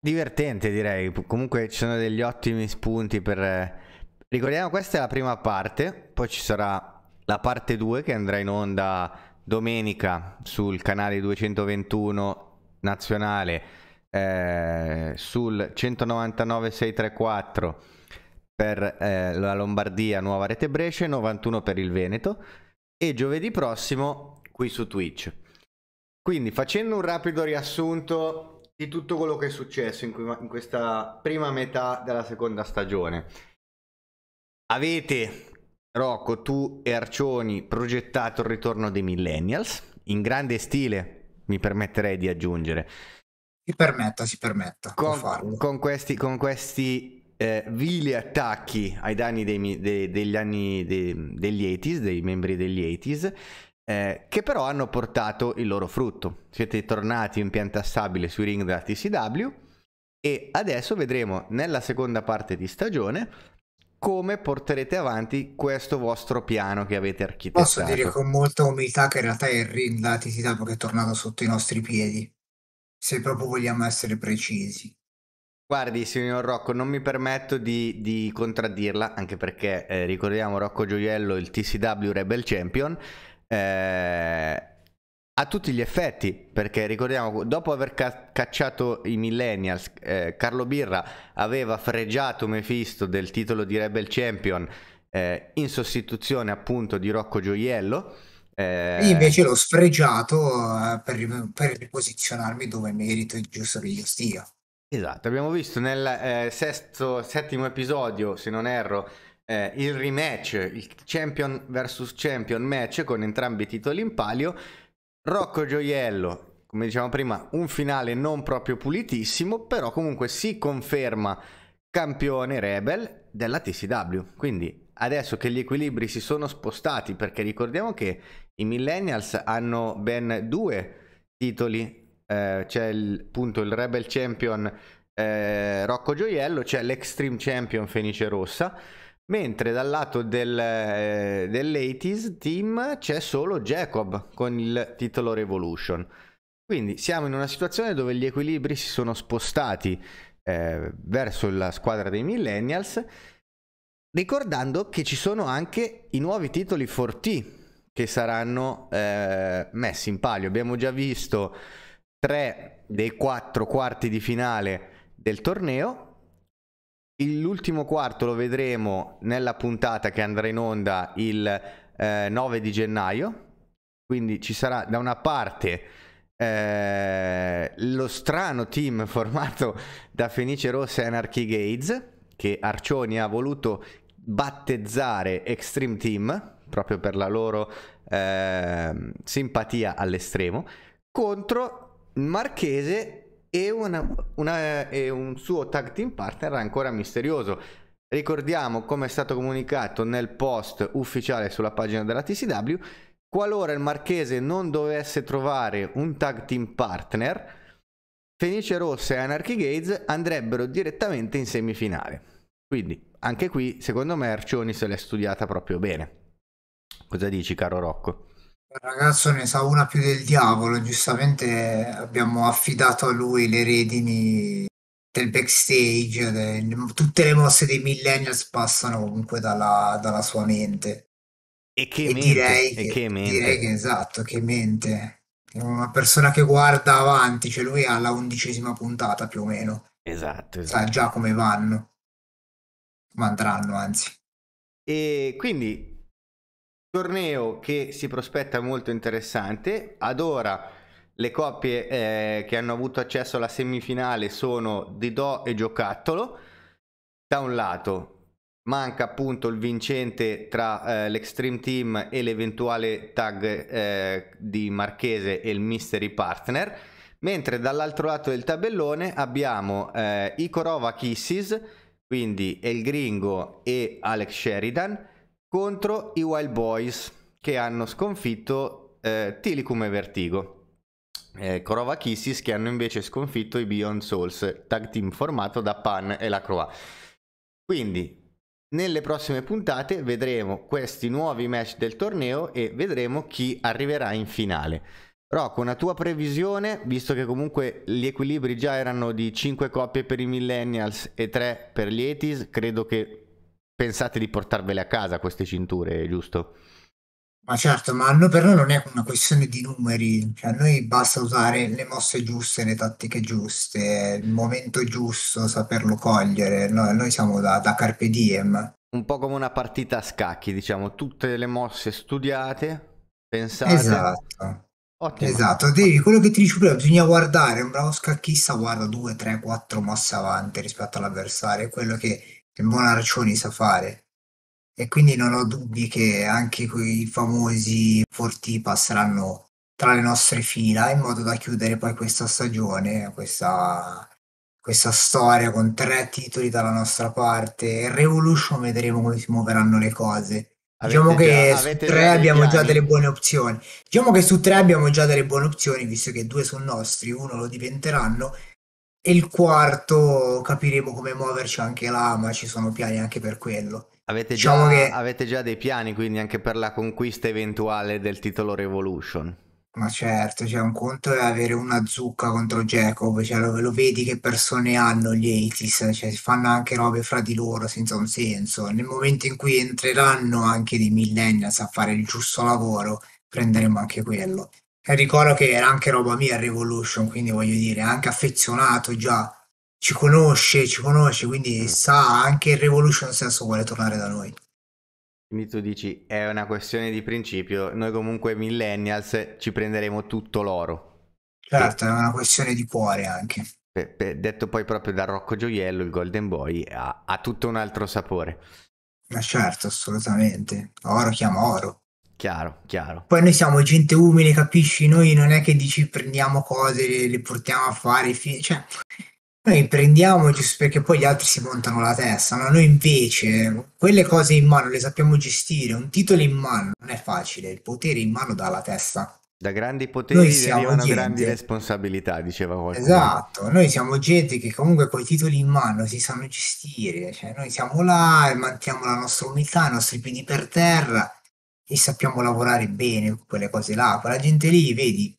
divertente direi, comunque ci sono degli ottimi spunti per... Ricordiamo, questa è la prima parte, poi ci sarà la parte 2 che andrà in onda domenica sul canale 221 nazionale, sul 199 634 per la Lombardia, Nuova Rete Brescia, 91 per il Veneto, e giovedì prossimo qui su Twitch. Quindi, facendo un rapido riassunto di tutto quello che è successo in questa prima metà della seconda stagione, avete, Rocco, tu e Arcioni, progettato il ritorno dei Millennials in grande stile, mi permetterei di aggiungere. Si permetta con questi vili attacchi ai danni dei membri degli 80s, che però hanno portato il loro frutto. Siete tornati in pianta stabile sui ring della TCW e adesso vedremo nella seconda parte di stagione come porterete avanti questo vostro piano che avete architettato. Posso dire con molta umiltà che in realtà è il ring della TCW che è tornato sotto i nostri piedi, se proprio vogliamo essere precisi. Guardi, signor Rocco, non mi permetto di contraddirla, anche perché ricordiamo Rocco Gioiello, il TCW Rebel Champion, a tutti gli effetti, perché ricordiamo, dopo aver cacciato i Millennials, Carlo Birra aveva fregiato Mephisto del titolo di Rebel Champion in sostituzione appunto di Rocco Gioiello. Invece l'ho sfregiato per riposizionarmi dove merito è giusto che io stia. Esatto, abbiamo visto nel settimo episodio, se non erro, il rematch, il champion versus champion match con entrambi i titoli in palio. Rocco Gioiello, come dicevamo prima, un finale non proprio pulitissimo, però comunque si conferma campione Rebel della TCW. Quindi adesso che gli equilibri si sono spostati, perché ricordiamo che i Millennials hanno ben 2 titoli. C'è appunto il Rebel Champion Rocco Gioiello, c'è l'Extreme Champion Fenice Rossa, mentre dal lato dell'80s team c'è solo Jacob con il titolo Revolution. Quindi siamo in una situazione dove gli equilibri si sono spostati verso la squadra dei Millennials, ricordando che ci sono anche i nuovi titoli 4T che saranno messi in palio. Abbiamo già visto 3 dei 4 quarti di finale del torneo. L'ultimo quarto lo vedremo nella puntata che andrà in onda il 9 di gennaio. Quindi ci sarà da una parte lo strano team formato da Fenice Rossa e Anarchy Gates, che Arcioni ha voluto battezzare Extreme Team proprio per la loro simpatia all'estremo, contro Marchese e un suo tag team partner ancora misterioso. Ricordiamo, come è stato comunicato nel post ufficiale sulla pagina della TCW, qualora il Marchese non dovesse trovare un tag team partner, Fenice Rossa e Anarchy Gates andrebbero direttamente in semifinale. Quindi anche qui secondo me Arcioni se l'è studiata proprio bene. Cosa dici, caro Rocco? Il ragazzo ne sa una più del diavolo, giustamente abbiamo affidato a lui le redini del backstage, tutte le mosse dei Millennials passano comunque dalla sua mente. E che mente? Direi che esatto, che mente. È una persona che guarda avanti, cioè lui ha la 11ª puntata più o meno. Esatto, esatto. Sa già come vanno, ma andranno anzi. E quindi torneo che si prospetta molto interessante. Ad ora le coppie che hanno avuto accesso alla semifinale sono Didò e Giocattolo. Da un lato manca appunto il vincente tra l'Extreme Team e l'eventuale tag di Marchese e il Mystery Partner, mentre dall'altro lato del tabellone abbiamo i Corova Kisses, quindi El Gringo e Alex Sheridan, contro i Wild Boys che hanno sconfitto Tilicum e Vertigo. Corova Kisses che hanno invece sconfitto i Beyond Souls, tag team formato da Pan e la Croix. Quindi nelle prossime puntate vedremo questi nuovi match del torneo e vedremo chi arriverà in finale. Rocco, una tua previsione, visto che comunque gli equilibri già erano di 5 coppie per i Millennials e 3 per gli 80s, credo che pensate di portarvele a casa queste cinture, giusto? Ma certo, ma per noi non è una questione di numeri, cioè a noi basta usare le mosse giuste, le tattiche giuste, il momento giusto, saperlo cogliere. Noi siamo da Carpe Diem. Un po' come una partita a scacchi, diciamo, tutte le mosse studiate, pensate. Esatto. Ottimo. Esatto, devi, quello che ti dicevo prima, bisogna guardare, un bravo scacchista guarda 2, 3, 4 mosse avanti rispetto all'avversario, quello che il buon Arcioni sa fare, e quindi non ho dubbi che anche quei famosi 4T passeranno tra le nostre fila in modo da chiudere poi questa stagione, questa storia con 3 titoli dalla nostra parte. Il Revolution vedremo come si muoveranno le cose. Diciamo che su 3 abbiamo già delle buone opzioni, visto che 2 sono nostri, 1 lo diventeranno. E il quarto capiremo come muoverci anche là, ma ci sono piani anche per quello. Diciamo che avete già dei piani quindi anche per la conquista eventuale del titolo Revolution. Ma certo, cioè un conto è avere una zucca contro Jacob, cioè lo vedi che persone hanno gli 80s, cioè si fanno anche robe fra di loro senza un senso. Nel momento in cui entreranno anche dei millennials a fare il giusto lavoro, prenderemo anche quello. E ricordo che era anche roba mia Revolution, quindi voglio dire, è anche affezionato già, ci conosce, quindi sa anche il Revolution stesso vuole tornare da noi. Quindi tu dici è una questione di principio, noi comunque millennials ci prenderemo tutto l'oro. Certo, è una questione di cuore anche. Detto poi proprio da Rocco Gioiello, il Golden Boy ha tutto un altro sapore. Ma certo, assolutamente. Oro chiama oro. Chiaro, chiaro. Poi noi siamo gente umile, capisci? Noi non è che dici prendiamo cose, le portiamo a fare, cioè... Noi prendiamo giusto perché poi gli altri si montano la testa, ma noi invece quelle cose in mano le sappiamo gestire. Un titolo in mano non è facile, il potere in mano dà la testa. Da grandi poteri derivano grandi responsabilità, diceva qualcuno. Esatto, noi siamo gente che comunque con i titoli in mano si sanno gestire, cioè noi siamo là, mantiamo la nostra umiltà, i nostri piedi per terra e sappiamo lavorare bene con quelle cose là. Quella gente lì, vedi,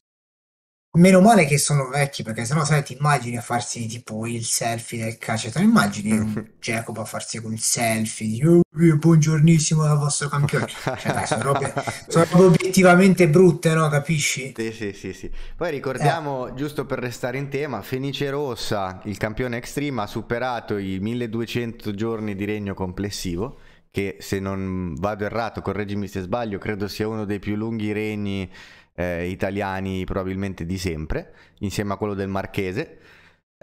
meno male che sono vecchi, perché sennò sai, ti immagini a farsi tipo il selfie del calcio, te lo immagini Jacopo a farsi quel selfie di buongiornissimo dal vostro campione, cioè, dai, sono robe obiettivamente brutte, no, capisci? Sì. Poi ricordiamo, giusto per restare in tema, Fenice Rossa, il campione Extreme, ha superato i 1200 giorni di regno complessivo, che se non vado errato, correggimi se sbaglio, credo sia uno dei più lunghi regni italiani probabilmente di sempre, insieme a quello del Marchese.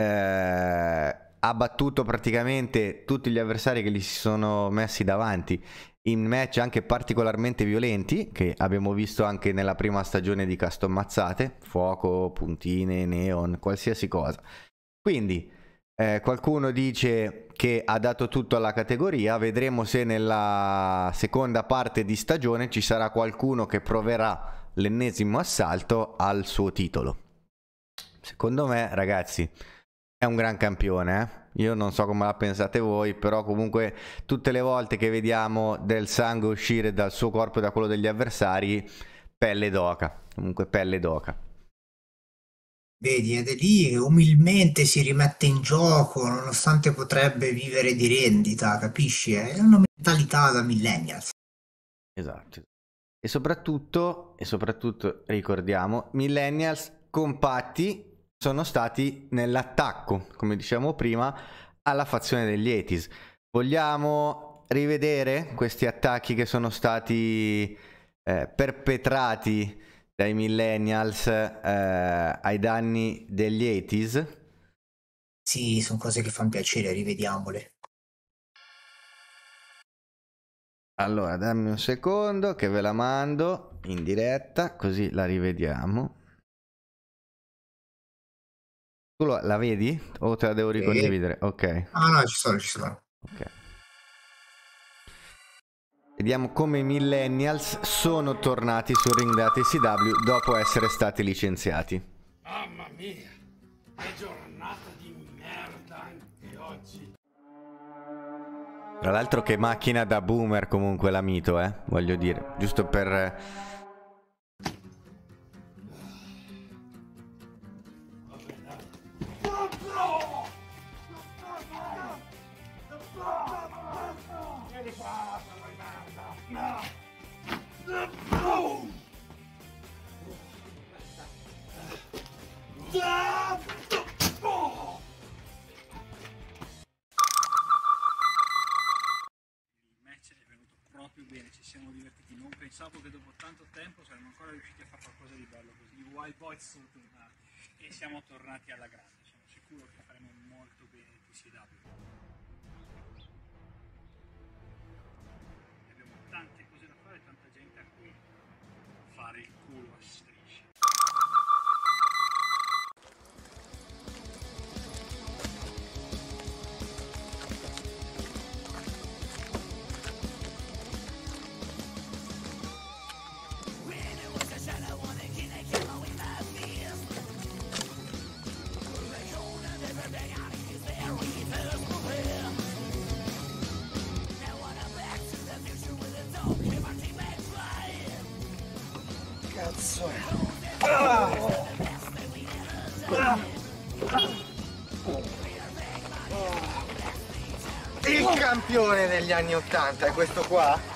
Ha battuto praticamente tutti gli avversari che gli si sono messi davanti in match anche particolarmente violenti, che abbiamo visto anche nella prima stagione di Custom Mazzate: fuoco, puntine, neon, qualsiasi cosa. Quindi qualcuno dice che ha dato tutto alla categoria. Vedremo se nella seconda parte di stagione ci sarà qualcuno che proverà l'ennesimo assalto al suo titolo. Secondo me, ragazzi, è un gran campione, eh? Io non so come la pensate voi, però comunque tutte le volte che vediamo del sangue uscire dal suo corpo e da quello degli avversari, pelle d'oca, comunque pelle d'oca. Vedi, ed è lì che umilmente si rimette in gioco, nonostante potrebbe vivere di rendita, capisci? È una mentalità da millennials. Esatto. E soprattutto ricordiamo, millennials compatti sono stati nell'attacco, come dicevamo prima, alla fazione degli 80s. Vogliamo rivedere questi attacchi che sono stati perpetrati dai millennials ai danni degli 80s? Sì, sono cose che fanno piacere, rivediamole. Allora, dammi un secondo che ve la mando in diretta, così la rivediamo. Tu la vedi? O te la devo ricondividere? Ok. Ah no, ci sono. Ok. Vediamo come i millennials sono tornati sul ring da TCW dopo essere stati licenziati. Mamma mia, che giornata di merda anche oggi. Tra l'altro che macchina da boomer comunque la Mito, voglio dire, giusto per... Pensavo che dopo tanto tempo saremmo ancora riusciti a fare qualcosa di bello così. I Wild Boys sono tornati e siamo tornati alla grande. Sono sicuro che faremo molto bene in TCW. Abbiamo tante cose da fare e tanta gente a cui fare il culo a strisce. Il campione degli anni 80 è questo qua?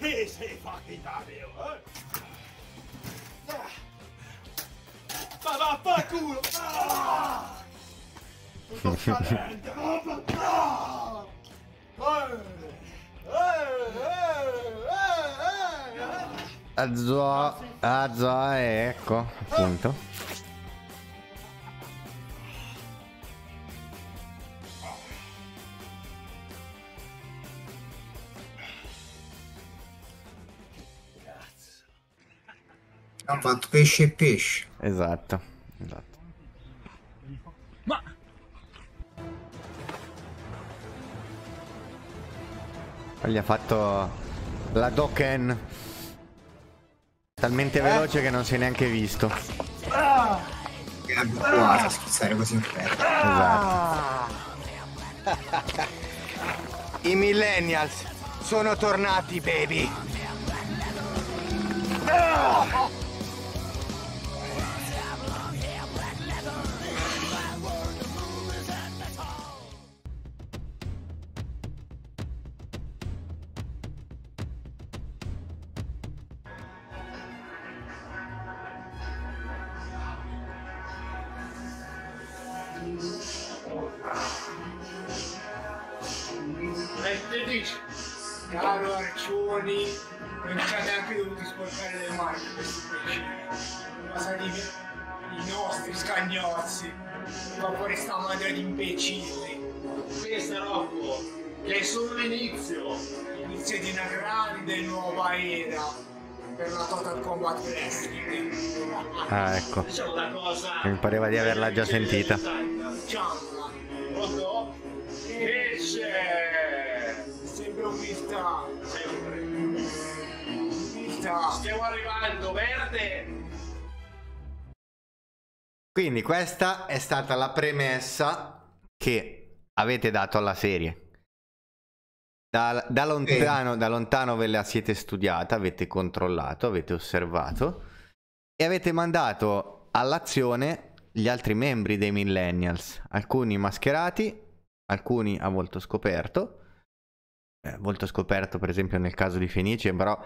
Ti sei facchinato, eh? Ma vaffanculo! Tutto scadente! Azzo, ecco, appunto. Hanno fatto pesce e pesce. Esatto, esatto. Ma... gli ha fatto la Dokken talmente veloce che non si è neanche visto. Che abituato a schizzare così in fretta. Esatto. I millennials sono tornati, baby. Caro Arcioni, non ci ha neanche dovuto sporcare le mani questi pesci. Ma salire i nostri scagnozzi, ma fuori sta madre di imbecilli. Questa Rocco è solo l'inizio. L'inizio di una grande nuova era per la Total Combat Wrestling. Ah, ecco. Mi pareva di averla già sentita. Ciao, Rocco. Che c'è? Umiltà, sempre umiltà. Stiamo arrivando, verde. Quindi questa è stata la premessa che avete dato alla serie. Da lontano ve la siete studiata, avete controllato, avete osservato e avete mandato all'azione gli altri membri dei Millennials, alcuni mascherati, alcuni a volto scoperto. Volto scoperto per esempio nel caso di Fenice, però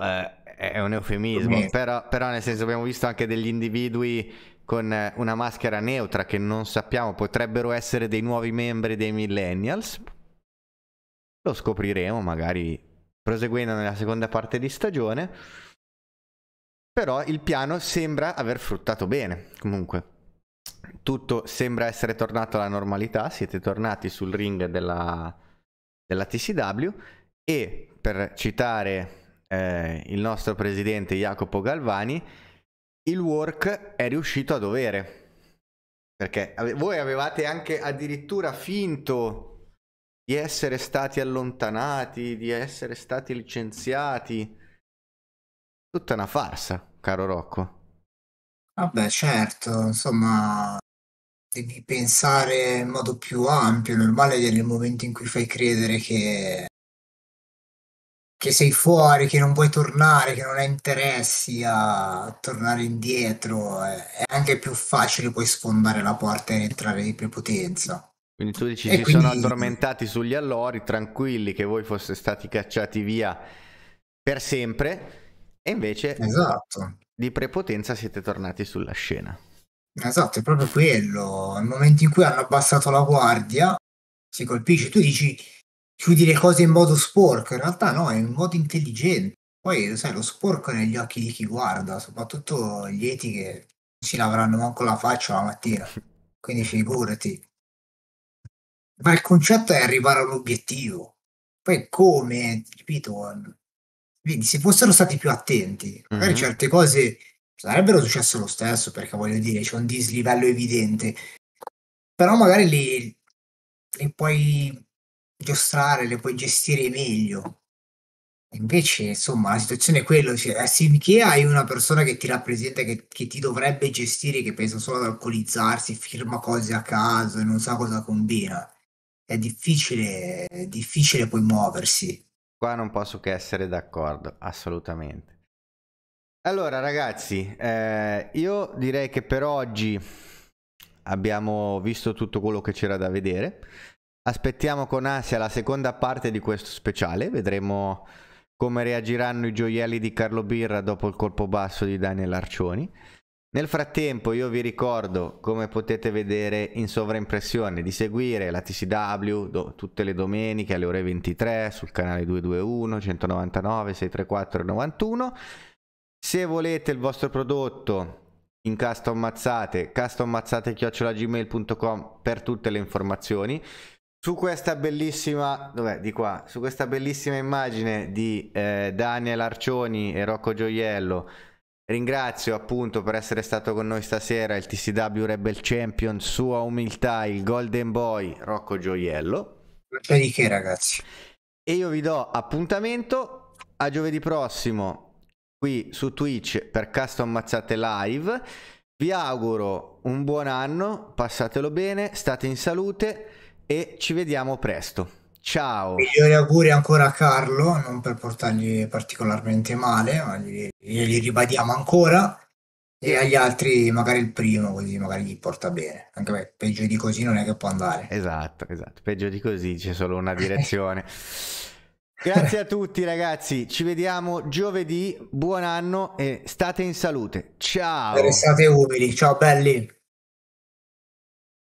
è un eufemismo, però nel senso abbiamo visto anche degli individui con una maschera neutra che non sappiamo, potrebbero essere dei nuovi membri dei Millennials, lo scopriremo magari proseguendo nella seconda parte di stagione, però il piano sembra aver fruttato bene, comunque tutto sembra essere tornato alla normalità, siete tornati sul ring della TCW e per citare il nostro presidente Jacopo Galvani, il work è riuscito a dovere, perché voi avevate anche addirittura finto di essere stati allontanati, di essere stati licenziati, tutta una farsa, caro Rocco. Vabbè, certo, insomma devi pensare in modo più ampio, normale nel momento in cui fai credere che sei fuori, che non puoi tornare, che non hai interessi a tornare indietro, è anche più facile poi sfondare la porta e entrare di prepotenza. Quindi tu dici si sono addormentati sugli allori, tranquilli che voi foste stati cacciati via per sempre e invece esatto, di prepotenza siete tornati sulla scena. Esatto, è proprio quello. Nel momento in cui hanno abbassato la guardia, si colpisce. Tu dici chiudi le cose in modo sporco, in realtà no, è in modo intelligente. Poi lo sai, lo sporco è negli occhi di chi guarda, soprattutto gli eti che non si lavranno manco la faccia la mattina. Quindi figurati. Ma il concetto è arrivare all'obiettivo. Poi come, capito? Quindi se fossero stati più attenti, magari certe cose sarebbero successe lo stesso, perché voglio dire, c'è un dislivello evidente, però magari le puoi giostrare, le puoi gestire meglio. Invece, insomma, la situazione è quella, cioè, finché hai una persona che ti rappresenta, che ti dovrebbe gestire, che pensa solo ad alcolizzarsi, firma cose a caso e non sa cosa combina, è difficile poi muoversi. Qua non posso che essere d'accordo, assolutamente. Allora ragazzi, io direi che per oggi abbiamo visto tutto quello che c'era da vedere. Aspettiamo con ansia la seconda parte di questo speciale, vedremo come reagiranno i gioielli di Carlo Birra dopo il colpo basso di Daniel Arcioni. Nel frattempo io vi ricordo, come potete vedere in sovraimpressione, di seguire la TCW tutte le domeniche alle ore 23 sul canale 221, 199, 634 e 91. Se volete il vostro prodotto in Custom Mazzate, custommazzate@gmail.com per tutte le informazioni. Su questa bellissima, dov'è? Di qua, su questa bellissima immagine di Daniel Arcioni e Rocco Gioiello, ringrazio appunto per essere stato con noi stasera il TCW Rebel Champion, sua umiltà, il Golden Boy Rocco Gioiello. E di che, ragazzi? E io vi do appuntamento a giovedì prossimo qui su Twitch per Custom Mazzate Live. Vi auguro un buon anno, passatelo bene, state in salute e ci vediamo presto. Ciao. Migliori auguri ancora a Carlo, non per portargli particolarmente male, ma gli ribadiamo ancora, e agli altri magari il primo, così magari gli porta bene. Anche beh, peggio di così non è che può andare. Esatto, esatto, peggio di così c'è solo una direzione. Grazie a tutti ragazzi, ci vediamo giovedì, buon anno e state in salute, ciao! Restate umili, ciao belli!